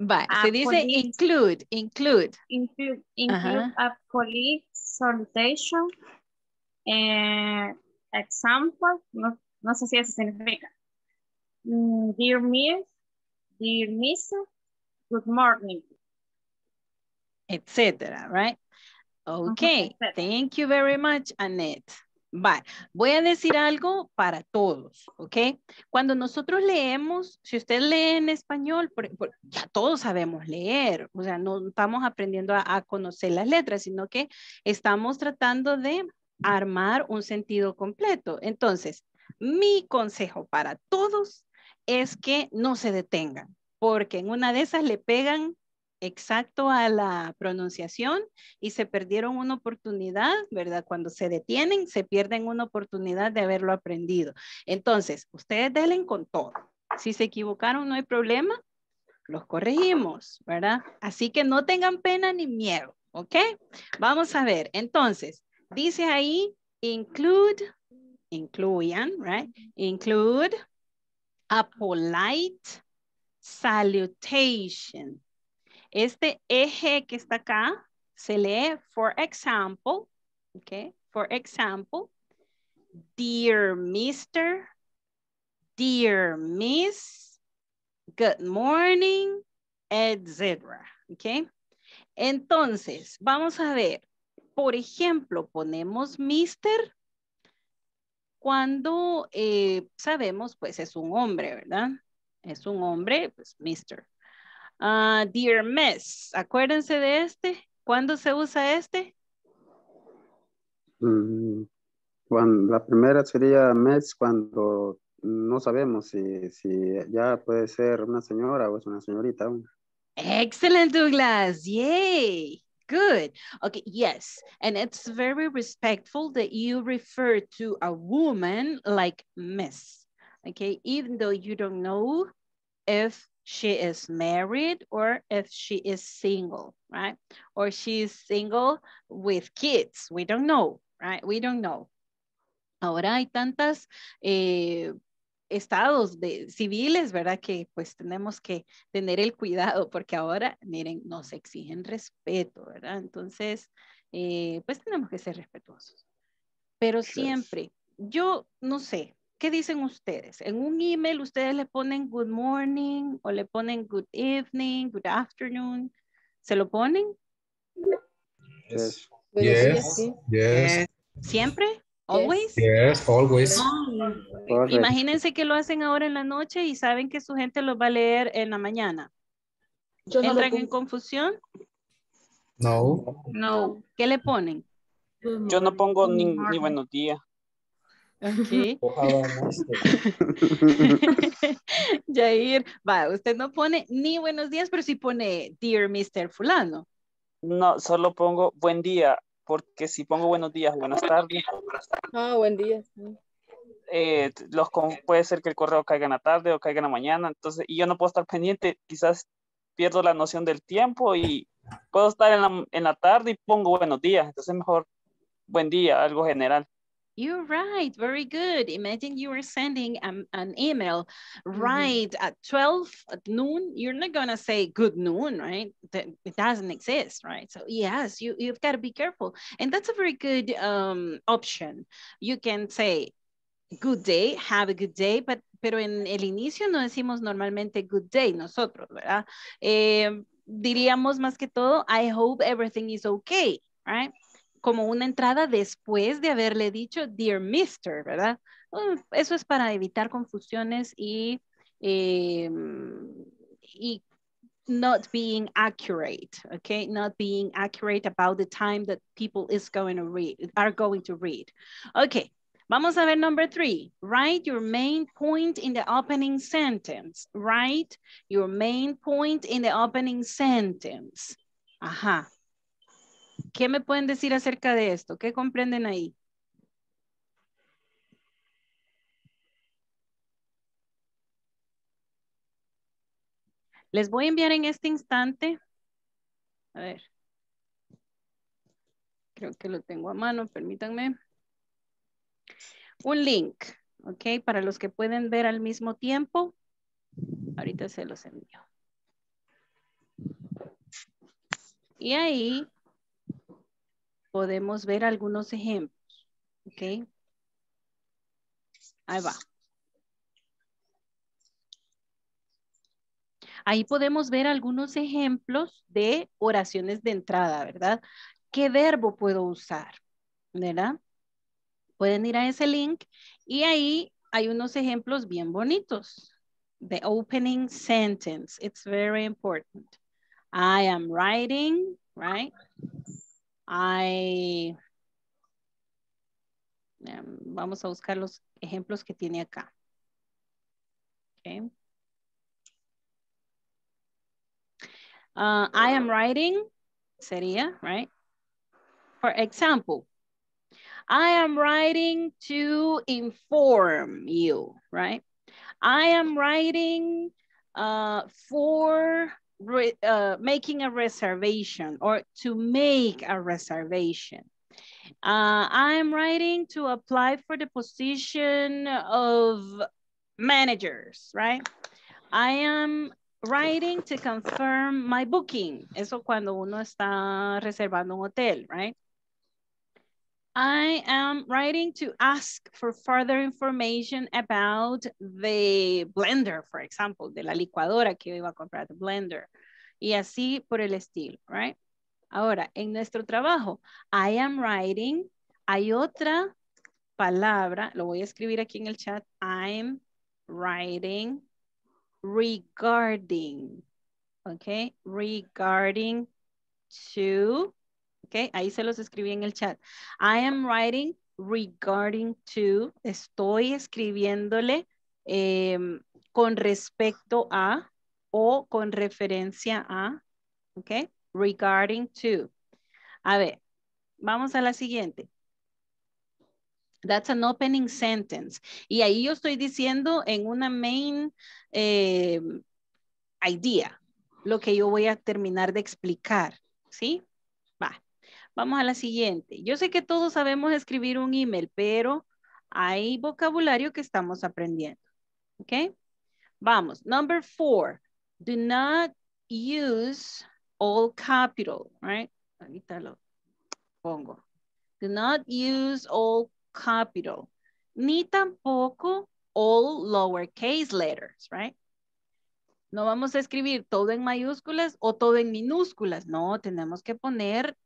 Va, se dice include, include. Include, include uh-huh. a colleague solicitation, eh, example, no, no sé si eso significa. Mm, dear Miss, dear Miss, good morning. Etcétera, right? Okay, uh-huh, thank you very much, Annette. Vale, voy a decir algo para todos, ¿ok? Cuando nosotros leemos, si usted lee en español, por, por, ya todos sabemos leer, o sea, no estamos aprendiendo a, a conocer las letras, sino que estamos tratando de armar un sentido completo. Entonces, mi consejo para todos es que no se detengan, porque en una de esas le pegan exacto a la pronunciación y se perdieron una oportunidad, ¿verdad? Cuando se detienen, se pierden una oportunidad de haberlo aprendido. Entonces, ustedes denle con todo. Si se equivocaron, no hay problema, los corregimos, ¿verdad? Así que no tengan pena ni miedo, ¿ok? Vamos a ver. Entonces, dice ahí, include, incluyan, right? Include a polite salutation. Este eje que está acá se lee, for example, okay, for example, dear mister, dear miss, good morning, etcétera. Okay. Entonces, vamos a ver, por ejemplo, ponemos mister cuando eh, sabemos, pues es un hombre, ¿verdad? Es un hombre, pues mister. Uh, dear Miss, acuérdense de este. ¿Cuándo se usa este? Mm, cuando, la primera sería Miss cuando no sabemos si, si ya puede ser una señora o es una señorita aún. Excellent, Douglas. Yay. Good. Okay, yes. And it's very respectful that you refer to a woman like Miss. Okay, even though you don't know if she is married or if she is single, right? Or she is single with kids. We don't know, right? We don't know. Ahora hay tantas eh, estados de, civiles, ¿verdad? Que pues tenemos que tener el cuidado porque ahora, miren, nos exigen respeto, ¿verdad? Entonces, eh, pues tenemos que ser respetuosos. Pero siempre, yo no sé, ¿qué dicen ustedes? En un email ustedes le ponen good morning o le ponen good evening, good afternoon. ¿Se lo ponen? Yes. Yes. Yes. Yes. Siempre. Always. Yes, always. Oh, imagínense que lo hacen ahora en la noche y saben que su gente los va a leer en la mañana. Yo no ¿Entran en confusión? No. No. ¿Qué le ponen? Yo no pongo ni, ni buenos días. Okay. Jair, va, usted no pone ni buenos días, pero sí pone Dear mister Fulano. No, solo pongo buen día. Porque si pongo buenos días, buenas tardes. Ah, buen día. Eh, los puede ser que el correo caiga en la tarde o caiga en la mañana. Entonces, y yo no puedo estar pendiente. Quizás pierdo la noción del tiempo y puedo estar en la, en la tarde y pongo buenos días. Entonces, mejor buen día, algo general. You're right. Very good. Imagine you are sending an, an email right mm-hmm. at twelve at noon. You're not going to say good noon, right? That, it doesn't exist, right? So yes, you, you've got to be careful. And that's a very good um, option. You can say good day, have a good day, but pero en el inicio no decimos normalmente good day nosotros, ¿verdad? Eh, diríamos más que todo, I hope everything is okay, right? Como una entrada después de haberle dicho Dear mister, ¿verdad? Eso es para evitar confusiones y, eh, y not being accurate, okay? Not being accurate about the time that people is going to read, are going to read. Okay, vamos a ver number three. Write your main point in the opening sentence. Write your main point in the opening sentence. Ajá. ¿Qué me pueden decir acerca de esto? ¿Qué comprenden ahí? Les voy a enviar en este instante. A ver. Creo que lo tengo a mano, permítanme. Un link, ¿ok? Para los que pueden ver al mismo tiempo. Ahorita se los envío. Y ahí podemos ver algunos ejemplos, ¿ok? Ahí va. Ahí podemos ver algunos ejemplos de oraciones de entrada, ¿verdad? ¿Qué verbo puedo usar? ¿Verdad? Pueden ir a ese link y ahí hay unos ejemplos bien bonitos. The opening sentence, it's very important. I am writing, right? I, vamos a buscar los ejemplos que tiene acá. Okay. Uh, I am writing, sería, right? For example, I am writing to inform you, right? I am writing uh, for... Re, uh, making a reservation or to make a reservation. Uh, I'm writing to apply for the position of managers, right? I am writing to confirm my booking. Eso cuando uno está reservando un hotel, right? I am writing to ask for further information about the blender, for example, de la licuadora que iba a comprar, the blender, y así por el estilo, right? Ahora, en nuestro trabajo, I am writing, hay otra palabra, lo voy a escribir aquí en el chat, I'm writing regarding, okay? Regarding to... Okay, ahí se los escribí en el chat. I am writing regarding to, estoy escribiéndole eh, con respecto a o con referencia a, ok, regarding to. A ver, vamos a la siguiente. That's an opening sentence. Y ahí yo estoy diciendo en una main eh, idea, lo que yo voy a terminar de explicar, ¿sí? Va. Vamos a la siguiente. Yo sé que todos sabemos escribir un email, pero hay vocabulario que estamos aprendiendo. ¿Ok? Vamos. Number four. Do not use all capital, right? Ahorita lo pongo. Do not use all capital. Ni tampoco all lowercase letters, right? No vamos a escribir todo en mayúsculas o todo en minúsculas. No, tenemos que poner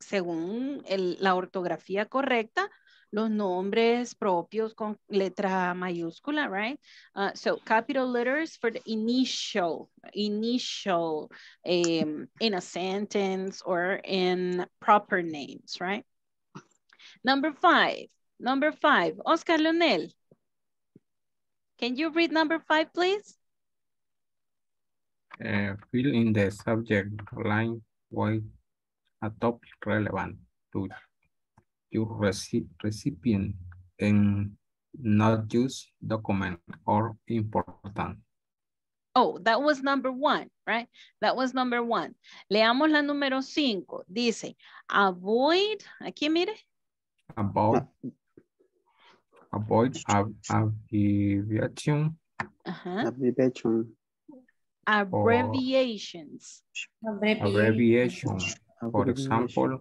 según el, la ortografía correcta, los nombres propios con letra mayúscula, right? Uh, so capital letters for the initial, initial um, in a sentence or in proper names, right? Number five, number five, Oscar Leonel. Can you read number five, please? Uh, fill in the subject line with a topic relevant to your recipient and not just document or important. Oh, that was number one, right? That was number one. Leamos la número cinco. Dice, avoid, aquí mire. Avoid, avoid ab, abbreviation. Uh-huh. Abbreviation. Abbreviations. Abbreviations. Abbreviations. For example,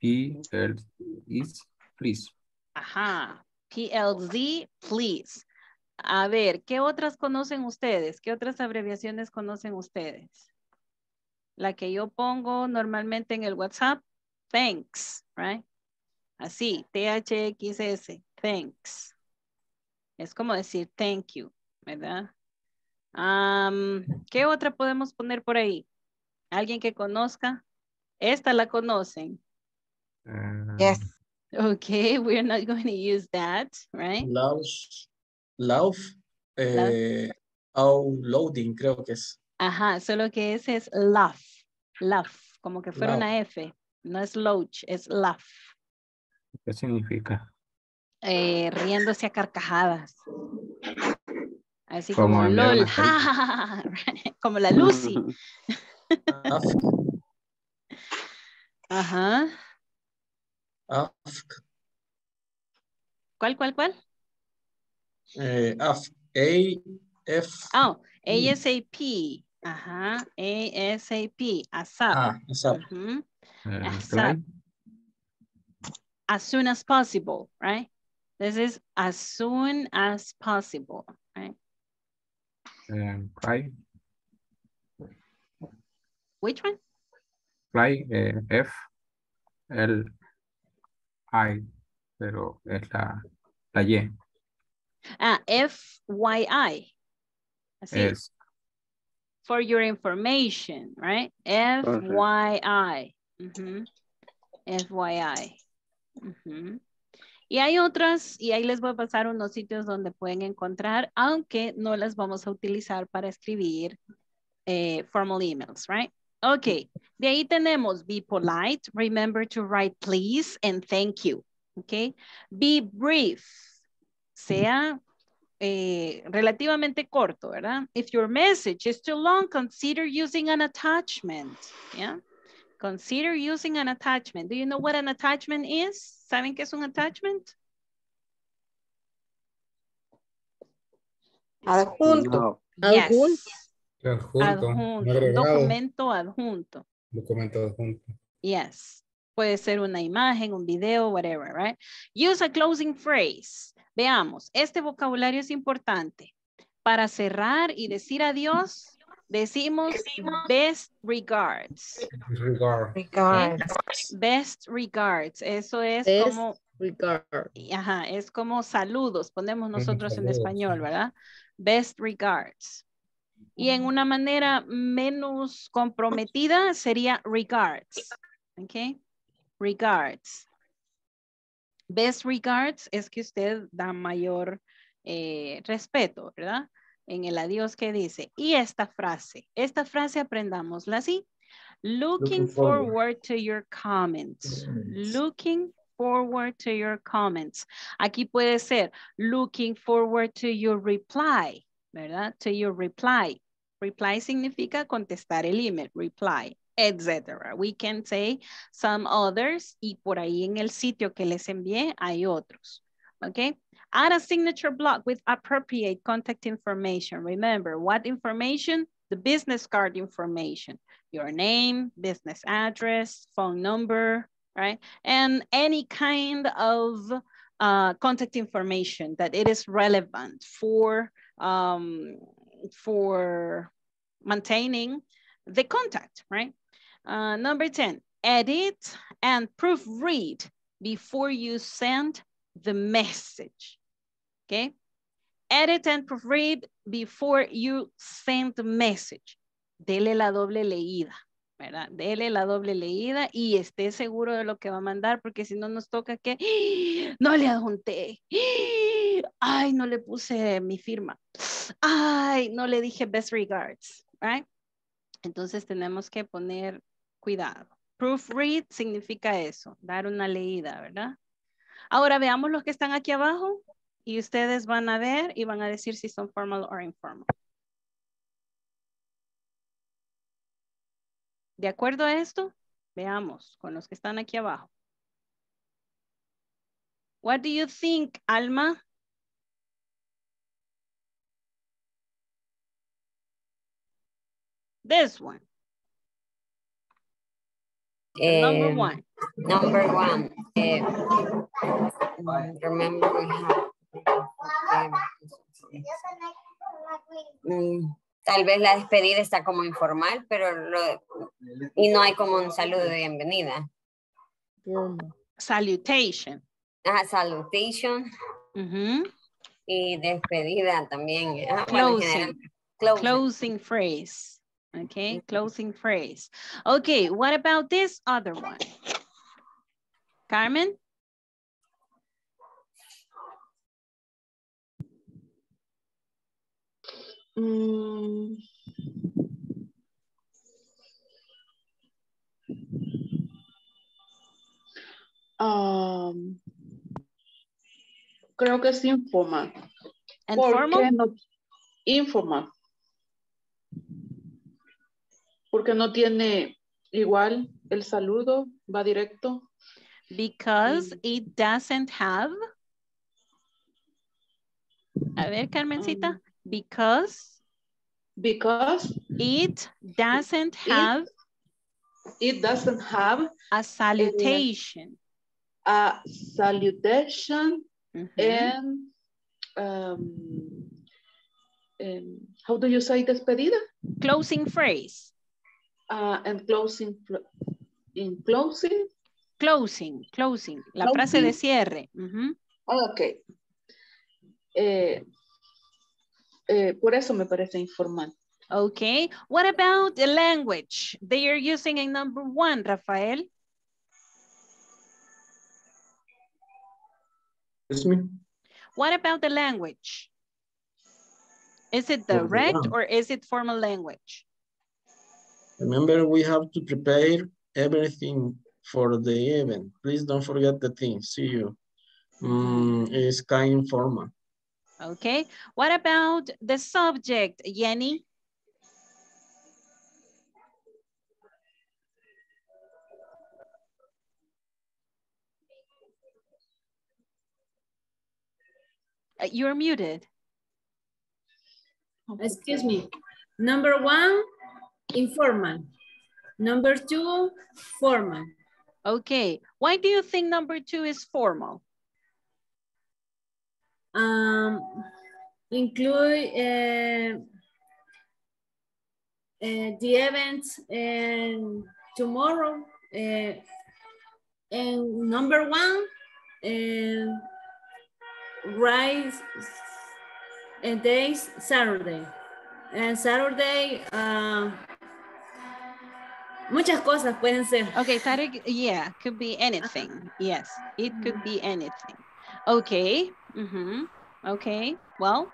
P L Z is please. Ajá, P L Z, please. A ver, ¿qué otras conocen ustedes? ¿Qué otras abreviaciones conocen ustedes? La que yo pongo normalmente en el WhatsApp, thanks, right? Así, T H X S, thanks. Es como decir thank you, ¿verdad? Um, ¿Qué otra podemos poner por ahí? ¿Alguien que conozca? Esta la conocen. Uh, yes. Okay, we're not going to use that, right? Love, love, eh, outloading, creo que es. Ajá, solo que ese es love, love, como que fuera love. Una F. No es loach, es love. ¿Qué significa? Eh, riéndose a carcajadas. Así como, como LOL, ja, ja, ja, right? Como la Lucy. Ajá. Ask. ¿Cuál, cuál, cuál? Eh, ask. A F. Oh, ASAP. Ajá. ASAP. ASAP. Ah, ASAP. Uh-huh. uh, ASAP. As soon as possible, right? This is as soon as possible, right? Um, fly. Which one? Fly, uh, F, L, I, pero es la, la Y. Ah, F Y I. Así. Es. For your information, right? F Y I. Uh-huh. F Y I. Uh-huh. Y hay otras, y ahí les voy a pasar unos sitios donde pueden encontrar, aunque no las vamos a utilizar para escribir eh, formal emails, right? Okay, de ahí tenemos be polite, remember to write please and thank you, okay? Be brief, sea eh, relativamente corto, ¿verdad? If your message is too long, consider using an attachment, yeah? Consider using an attachment. Do you know what an attachment is? ¿Saben qué es un attachment? Adjunto. Yes. Adjunto. Adjunto, adjunto, documento adjunto. Documento adjunto. Yes. Puede ser una imagen, un video, whatever, right? Use a closing phrase. Veamos, este vocabulario es importante. Para cerrar y decir adiós, decimos best regards. Regard. Regards. Best regards. Eso es best como... Regard. Ajá, es como saludos, ponemos nosotros saludos en español, ¿verdad? Best regards. Y en una manera menos comprometida sería regards, ¿ok? Regards. Best regards es que usted da mayor eh, respeto, ¿verdad? En el adiós que dice. Y esta frase, esta frase aprendámosla así. Looking, Looking forward. forward to your comments. Looking forward to your comments. Aquí puede ser looking forward to your reply. ¿Verdad? To your reply. Reply significa contestar el email, reply, etcétera. We can say some others y por ahí en el sitio que les envié hay otros. Okay? Add a signature block with appropriate contact information. Remember, what information? The business card information. Your name, business address, phone number, right? And any kind of uh, contact information that it is relevant for um for maintaining the contact, right? Uh, number ten, edit, and proofread before you send the message, okay? Edit and proofread before you send the message. Dele la doble leída, ¿verdad? Dele la doble leída y esté seguro de lo que va a mandar, porque si no nos toca que no le adjunté, ay, no le puse mi firma, ay, no le dije best regards, right? Entonces tenemos que poner cuidado. Proofread significa eso, dar una leída, ¿verdad? Ahora veamos los que están aquí abajo y ustedes van a ver y van a decir si son formal o informal. De acuerdo a esto, veamos con los que están aquí abajo. What do you think, Alma? This one. Uh, number one. Number one. Uh, remember we have... Um, tal vez la despedida está como informal, pero lo, y no hay como un saludo de bienvenida. Salutation. Ah, salutation. Uh-huh. Y despedida también. Ah, closing. Closing. Closing phrase. Okay, closing phrase. Okay, what about this other one? Carmen? Mm. Um, creo que es informal. ¿En formal? No, informal. Porque no tiene igual el saludo, va directo. Because it doesn't have. A ver, Carmencita. Because. Because. It doesn't have. It, it doesn't have. A salutation. A salutation. Mm-hmm. And. Um, and how do you say despedida? Closing phrase. Uh, and closing, in closing? Closing, closing, la closing. Frase de cierre. Uh-huh. Ok. Eh, eh, por eso me parece informal. Ok. What about the language they are using in number one, Rafael? Yes, ma'am. What about the language? Is it direct or is it formal language? Remember, we have to prepare everything for the event. Please don't forget the thing. See you. Mm, it's kind of informal. Okay. What about the subject, Jenny? Uh, you're muted. Excuse me. Number one. Informal. Number two, formal. Okay. Why do you think number two is formal? Um, include uh, uh, the event and tomorrow. Uh, and number one, uh, rise and days Saturday. And Saturday. Uh, Muchas cosas pueden ser. Okay, Tarek, yeah, could be anything. Yes, it could be anything. Okay, mm-hmm. Okay, well,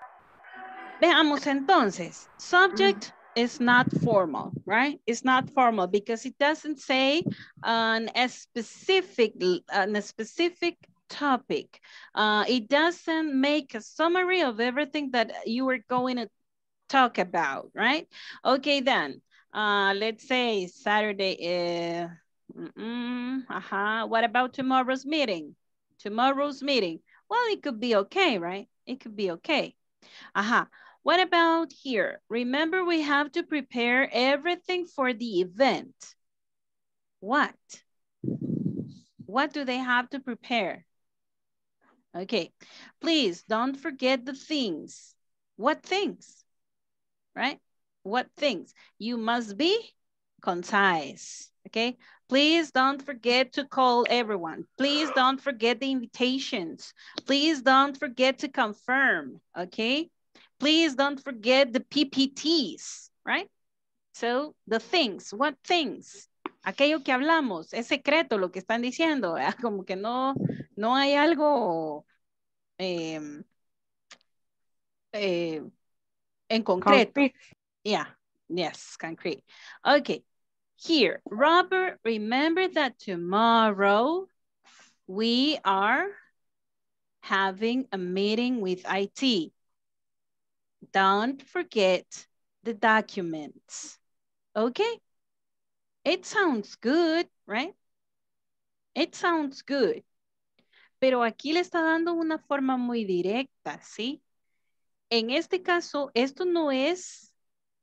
veamos entonces. Subject is not formal, right? It's not formal because it doesn't say on a specific, on a specific topic. Uh, it doesn't make a summary of everything that you were going to talk about, right? Okay, then. Uh, let's say Saturday is, mm -mm, uh-huh. What about tomorrow's meeting? Tomorrow's meeting. Well, it could be okay, right? It could be okay. Uh-huh. What about here? Remember, we have to prepare everything for the event. What? What do they have to prepare? Okay. Please don't forget the things. What things? Right? What things? You must be concise, okay? Please don't forget to call everyone. Please don't forget the invitations. Please don't forget to confirm, okay? Please don't forget the P P Ts, right? So the things, what things? Aquello que hablamos, es secreto lo que están diciendo, ¿verdad? Como que no, no hay algo eh, eh, en concreto. Concrete. Yeah, yes, concrete. Okay, here, Robert, remember that tomorrow we are having a meeting with I T. Don't forget the documents, okay? It sounds good, right? It sounds good. Pero aquí le está dando una forma muy directa, ¿sí? En este caso, esto no es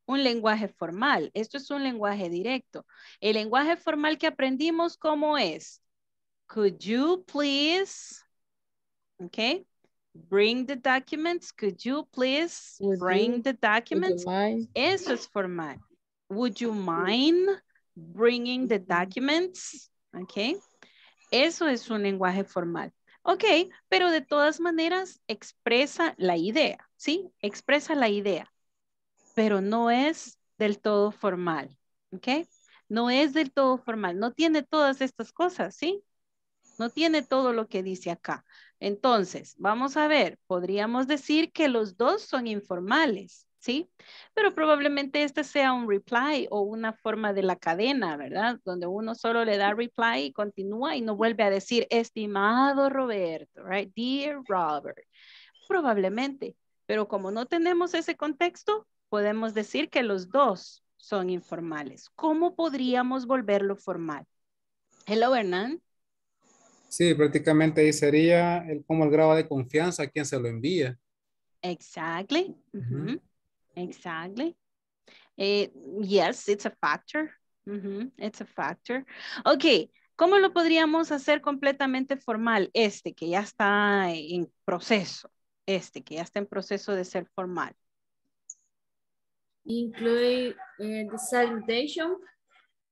un lenguaje formal. Esto es un lenguaje directo. El lenguaje formal que aprendimos, ¿cómo es? Could you please, okay, bring the documents? Could you please bring the documents? Eso es formal. Would you mind bringing the documents, okay? Eso es un lenguaje formal. Ok, pero de todas maneras expresa la idea, ¿sí? Expresa la idea, pero no es del todo formal, ok? No es del todo formal, no tiene todas estas cosas, ¿sí? No tiene todo lo que dice acá. Entonces, vamos a ver, podríamos decir que los dos son informales, ¿sí? Pero probablemente este sea un reply o una forma de la cadena, ¿verdad? Donde uno solo le da reply y continúa y no vuelve a decir, estimado Roberto, right? Dear Robert. Probablemente, pero como no tenemos ese contexto, podemos decir que los dos son informales. ¿Cómo podríamos volverlo formal? Hello, Hernán. Sí, prácticamente ahí sería el, como el grado de confianza a quien se lo envía. Exactly. Mm-hmm. Mm-hmm. Exactly. Eh, yes, it's a factor. Mm-hmm. It's a factor. Okay, ¿cómo lo podríamos hacer completamente formal? Este que ya está en proceso. Este que ya está en proceso de ser formal. Include uh, the salutation.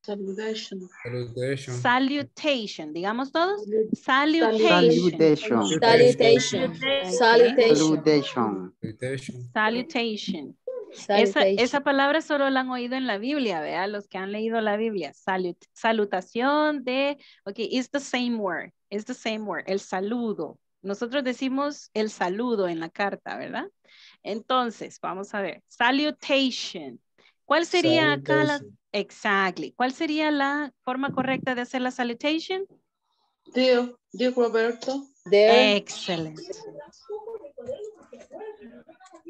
Salutation. Salutation. Salutation. Digamos todos. Salutation. Salutation. Salutation. Salutation. Salutation. Salutation. Esa, esa palabra solo la han oído en la Biblia, ¿verdad? Los que han leído la Biblia. Salut, salutación de, ok, it's the same word, it's the same word, el saludo. Nosotros decimos el saludo en la carta, ¿verdad? Entonces, vamos a ver, salutation. ¿Cuál sería acá la, exactly, cuál sería la forma correcta de hacer la salutation? Dear, dear Roberto. Dear. Excelente.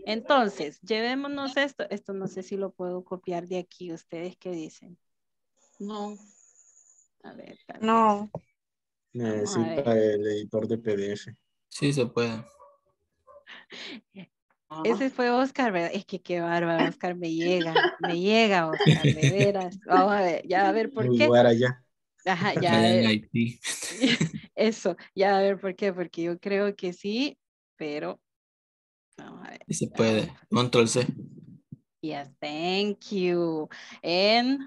Entonces, llevémonos esto. Esto no sé si lo puedo copiar de aquí. ¿Ustedes qué dicen? No. A ver. No. Necesita el editor de P D F. Sí, se puede. Ese fue Oscar, ¿verdad? Es que qué bárbaro, Oscar. Me llega. Me llega, Oscar. De veras. Vamos a ver. Ya a ver por qué. Lugar allá. Ajá, ya. A ver. Eso. Ya a ver por qué. Porque yo creo que sí, pero... Vamos a ver. Se puede. Control C. Yes, thank you. And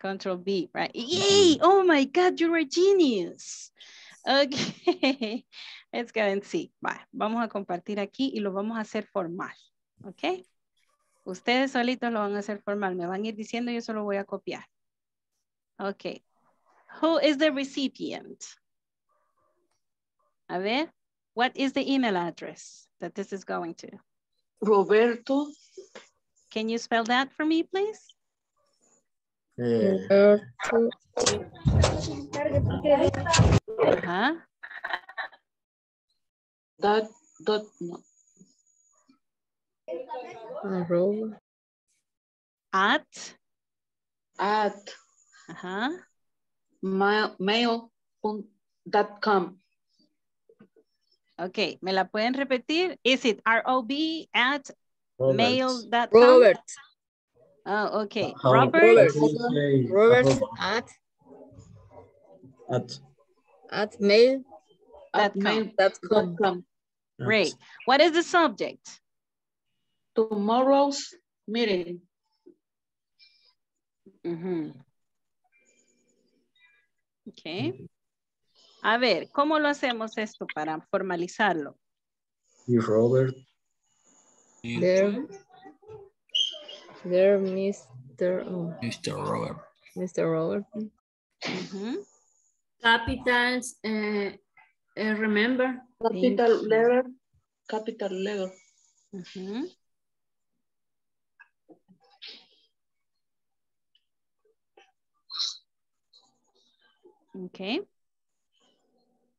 Control B, right? Yay! Oh my God, you're a genius. Okay. Let's go and see. Vale. Vamos a compartir aquí y lo vamos a hacer formal. Okay. Ustedes solitos lo van a hacer formal. Me van a ir diciendo y yo solo voy a copiar. Okay. Who is the recipient? A ver. What is the email address that this is going to? Roberto. Can you spell that for me, please? Yeah. Uh-huh. Dot, dot, no. Uh-huh. At. At. Uh-huh. Mail, mail dot com. Okay, ¿me la pueden repetir? Is it R O B at mail dot com? Robert. Oh, okay. Uh, Robert. Robert, Robert at, at, at mail dot com. Great. What is the subject? Tomorrow's meeting. Mm-hmm. Ok. A ver, ¿cómo lo hacemos esto para formalizarlo? Y Robert. There, there Mister Oh. Mister Robert. Mister Robert. Uh-huh. Capitals, uh, uh, remember. Capital letter. Capital letter. Uh-huh. Okay.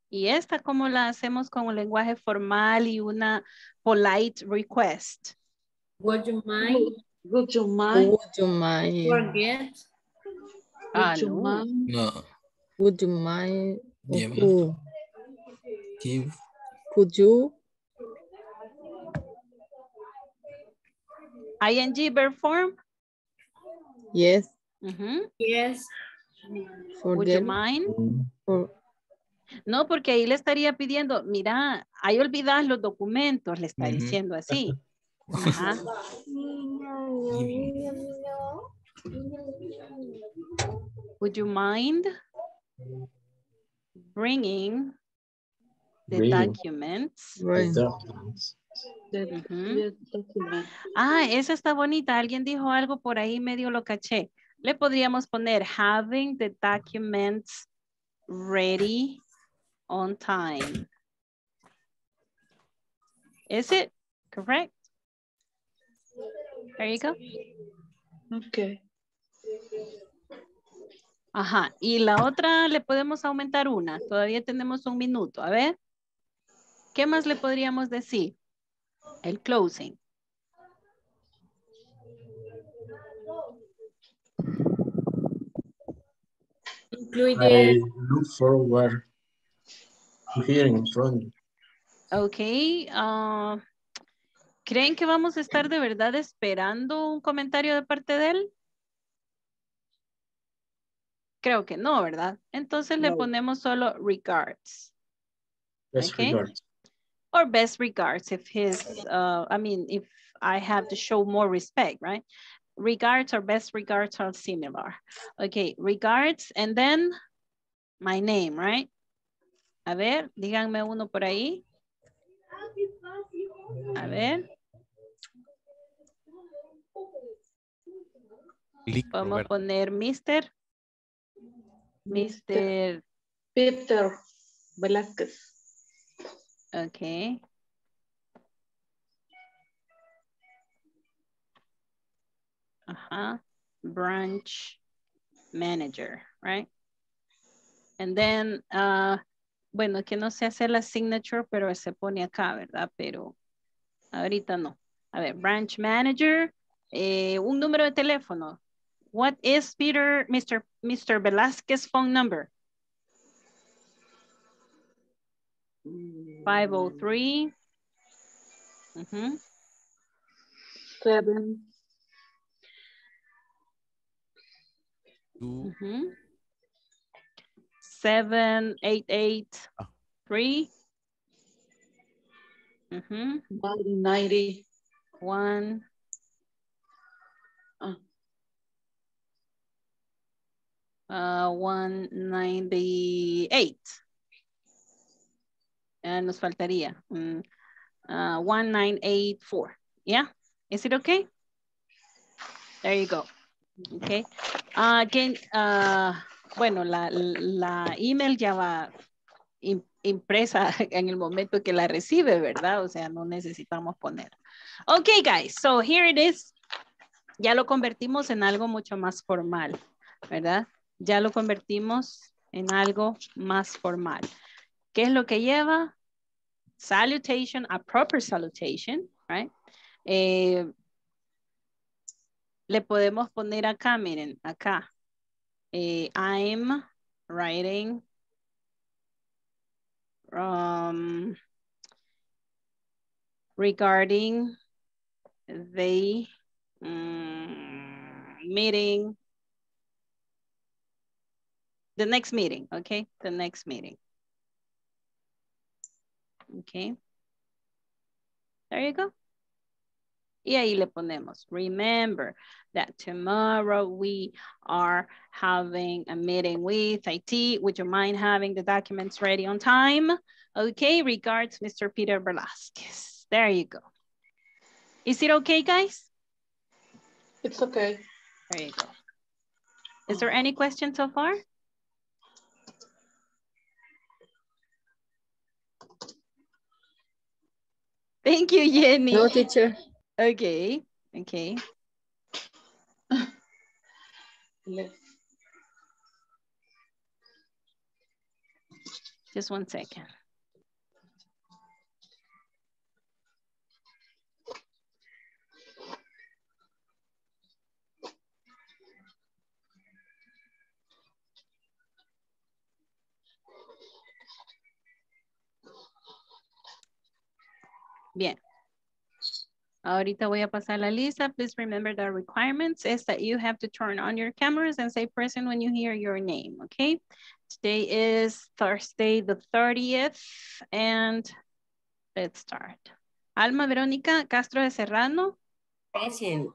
Y esta, ¿cómo la hacemos con un lenguaje formal y una polite request? Would you mind? Would you mind? Would you mind? Forget. Ah, would you no. Mind? No. Would you mind? Yeah, could, give. Could you? I N G verb form? Yes. Mm-hmm. Yes. For would them? You mind? For no, porque ahí le estaría pidiendo, mira, ahí olvidas los documentos, le está mm-hmm. diciendo así. Ajá. Would you mind bringing the Bring. documents? Bring. The documents. Mm-hmm. document. Ah, esa está bonita. Alguien dijo algo por ahí, medio lo caché. Le podríamos poner having the documents ready on time. Is it correct? There you go. Okay. Ajá. Y la otra le podemos aumentar una. Todavía tenemos un minuto. A ver. ¿Qué más le podríamos decir? El closing. I look forward to hearing from you. Okay. Uh, ¿Creen que vamos a estar de verdad esperando un comentario de parte de él? Creo que no, ¿verdad? Entonces no. Le ponemos solo regards. Best okay? regards. Or best regards if his, uh, I mean, if I have to show more respect, right? Regards or best regards are similar. Okay, regards and then my name, right? A ver, díganme uno por ahí. A ver. Vamos a poner Mister Mister Peter Velázquez. Okay. Uh-huh. Branch manager, right? And then, uh, bueno, que no sé hacer la signature, pero se pone acá, ¿verdad? Pero ahorita no. A ver, branch manager, eh, un número de teléfono. What is Peter, Mister Mister Velázquez phone number? five oh three. Uh-huh. seven. Mm-hmm. Seven, eight, eight, oh. three. Mm-hmm. ninety. One. Oh. Uh, one ninety eight. Uh, nos faltaría. Mm. Uh, one nine eight four. Yeah. Is it okay? There you go. Okay. Uh, again, uh, bueno, la, la email ya va impresa en el momento que la recibe, ¿verdad? O sea, no necesitamos poner. Okay, guys, so here it is. Ya lo convertimos en algo mucho más formal, ¿verdad? Ya lo convertimos en algo más formal. ¿Qué es lo que lleva? Salutation, a proper salutation, right? Eh, Le podemos poner acá, miren, acá. Eh, I'm writing um, regarding the um, meeting, the next meeting, okay? The next meeting. Okay. There you go. Y ahí le ponemos, remember that tomorrow we are having a meeting with I T. Would you mind having the documents ready on time? Okay, regards, Mister Peter Velasquez. There you go. Is it okay, guys? It's okay. There you go. Is there any question so far? Thank you, Jenny. No, teacher. Okay, okay. Let's... Just one second. Bien. Ahorita voy a pasar la lista. Please remember the requirements is that you have to turn on your cameras and say present when you hear your name, okay? Today is Thursday the thirtieth and let's start. Alma Verónica Castro de Serrano. Present.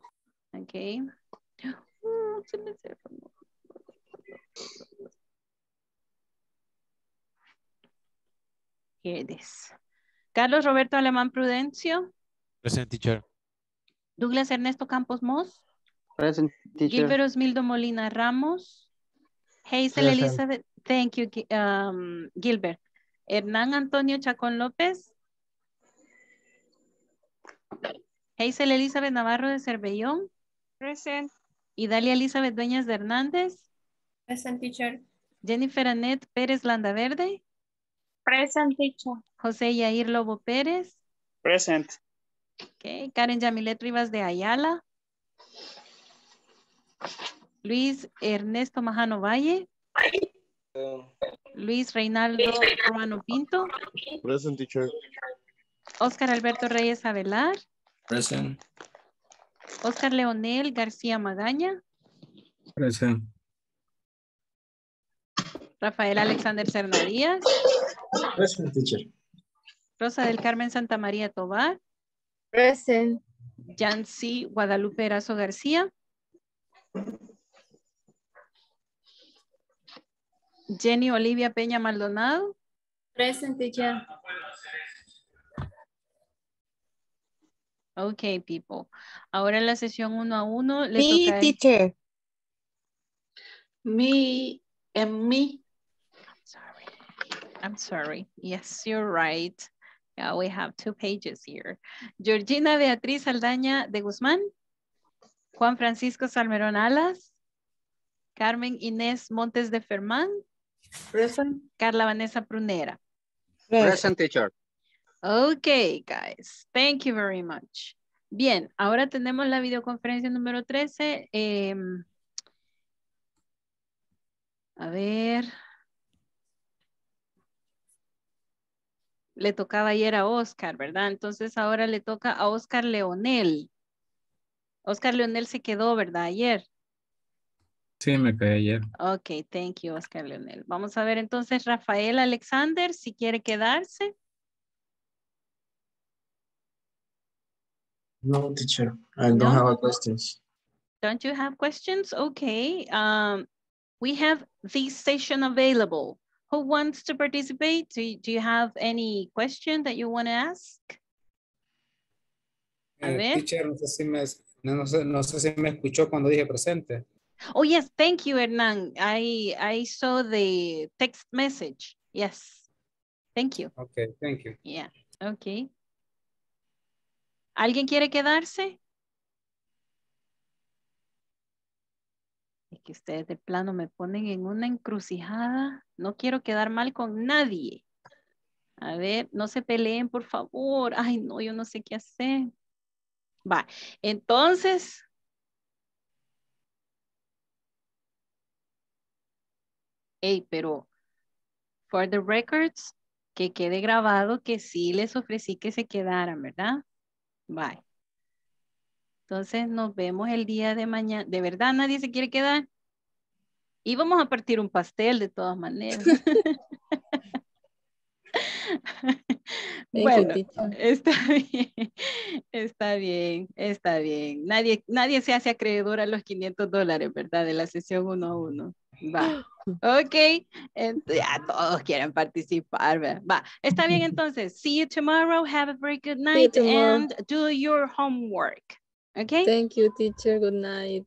Okay. Oh, se me cerró. Here it is. Carlos Roberto Alemán Prudencio. Present, teacher. Douglas Ernesto Campos Moss. Present, teacher. Gilbert Osmildo Molina Ramos. Hazel present. Elizabeth. Thank you, um, Gilbert. Hernán Antonio Chacón López. Hazel Elizabeth Navarro de Cervellón. Present. Idalia Elizabeth Dueñas de Hernández. Present, teacher. Jennifer Annette Pérez Landaverde. Present, teacher. José Yair Lobo Pérez. Present. Okay. Karen Yamilet Rivas de Ayala. Luis Ernesto Majano Valle. Luis Reinaldo Romano Pinto. Present, teacher. Oscar Alberto Reyes Avelar. Present. Oscar Leonel García Magaña. Present. Rafael Alexander Serna Díaz. Present, teacher. Rosa del Carmen Santa María Tobar. Present. Yancy Guadalupe Erazo García. Jenny Olivia Peña Maldonado. Present, teacher. Okay, people. Ahora en la sesión uno a uno. Le me, toca teacher. El... Me and me. I'm sorry. Yes, you're right. Yeah, we have two pages here. Georgina Beatriz Aldaña de Guzmán. Juan Francisco Salmerón Alas. Carmen Inés Montes de Fermán. Present. Carla Vanessa Prunera. Present, teacher. Okay, guys. Thank you very much. Bien, ahora tenemos la videoconferencia número trece. Eh, a ver... Le tocaba ayer a Oscar, ¿verdad? Entonces ahora le toca a Oscar Leonel. Oscar Leonel se quedó, ¿verdad? Ayer. Sí, me quedé ayer. Ok, thank you, Oscar Leonel. Vamos a ver entonces Rafael Alexander, si quiere quedarse. No, teacher. I don't no. have questions. Don't you have questions? Okay. Um, we have this session available. Who wants to participate? Do you, do you have any question that you want to ask? A ver. Teacher, no sé si me, no sé, no sé si me escuchó cuando dije presente. Oh, yes. Thank you, Hernán. I, I saw the text message. Yes. Thank you. Okay. Thank you. Yeah. Okay. ¿Alguien quiere quedarse? Que ustedes de plano me ponen en una encrucijada. No quiero quedar mal con nadie. A ver, no se peleen, por favor. Ay, no, yo no sé qué hacer. Va, entonces. Hey, pero, for the records, que quede grabado que sí les ofrecí que se quedaran, ¿verdad? Bye. Entonces nos vemos el día de mañana. ¿De verdad nadie se quiere quedar? Y vamos a partir un pastel de todas maneras. Bueno, está bien, está bien, está bien. Nadie, nadie se hace acreedor a los quinientos dólares, ¿verdad? De la sesión uno a uno. Va. Ok. Entonces, ya todos quieren participar, ¿verdad? Va. Está bien, entonces. See you tomorrow. Have a very good night and do your homework. Okay? Thank you, teacher. Good night.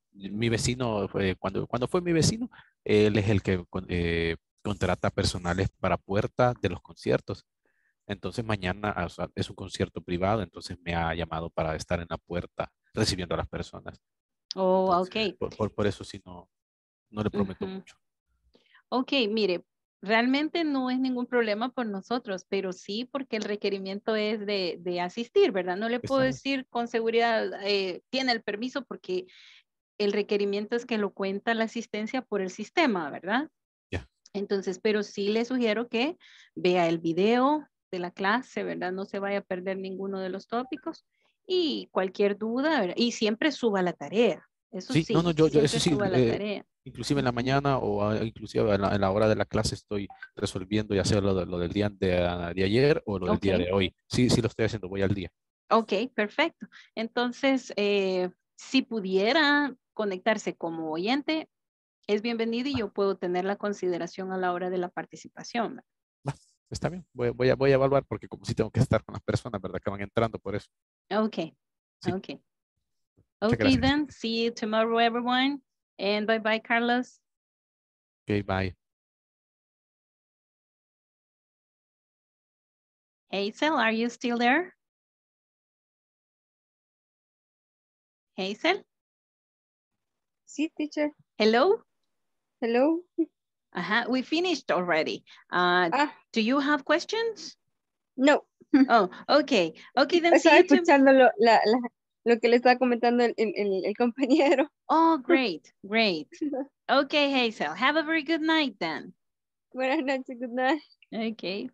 mi vecino, eh, cuando, cuando fue mi vecino, él es el que eh, contrata personales para puertas de los conciertos. Entonces mañana, o sea, es un concierto privado, entonces me ha llamado para estar en la puerta recibiendo a las personas. Oh, entonces, ok. Por, por, por eso sí no, no le prometo uh-huh. mucho. Ok, mire, realmente no es ningún problema por nosotros, pero sí porque el requerimiento es de, de asistir, ¿verdad? No le Exacto. puedo decir con seguridad, eh, tiene el permiso porque el requerimiento es que lo cuenta la asistencia por el sistema, ¿verdad? Yeah. Entonces, pero sí le sugiero que vea el video de la clase, ¿verdad? No se vaya a perder ninguno de los tópicos y cualquier duda, ¿verdad? Y siempre suba la tarea. Eso sí, sí no, no, yo, yo eso sí, suba eh, la tarea. Inclusive en la mañana o a, inclusive en la, en la hora de la clase estoy resolviendo ya sea lo, lo del día de, de ayer o lo del okay. día de hoy. Sí, sí lo estoy haciendo, voy al día. Ok, perfecto. Entonces, eh, si pudiera conectarse como oyente, es bienvenido y yo puedo tener la consideración a la hora de la participación. Va. Está bien, voy, voy, a, voy a evaluar porque como sí tengo que estar con las personas, ¿verdad? Que van entrando por eso. Ok, sí. ok. Muchas ok, gracias. Then, see you tomorrow, everyone. And bye-bye, Carlos. Ok, bye. Hazel, are you still there? Hazel? Sí, teacher. Hello? Hello. Uh-huh. We finished already. Uh, ah. Do you have questions? No. Oh, okay. Okay, then see you escuchando lo, la, la, lo que le estaba comentando el, el, el compañero. Oh, great, great. Okay, Hazel, have a very good night then. Buenas noches, good night. Okay.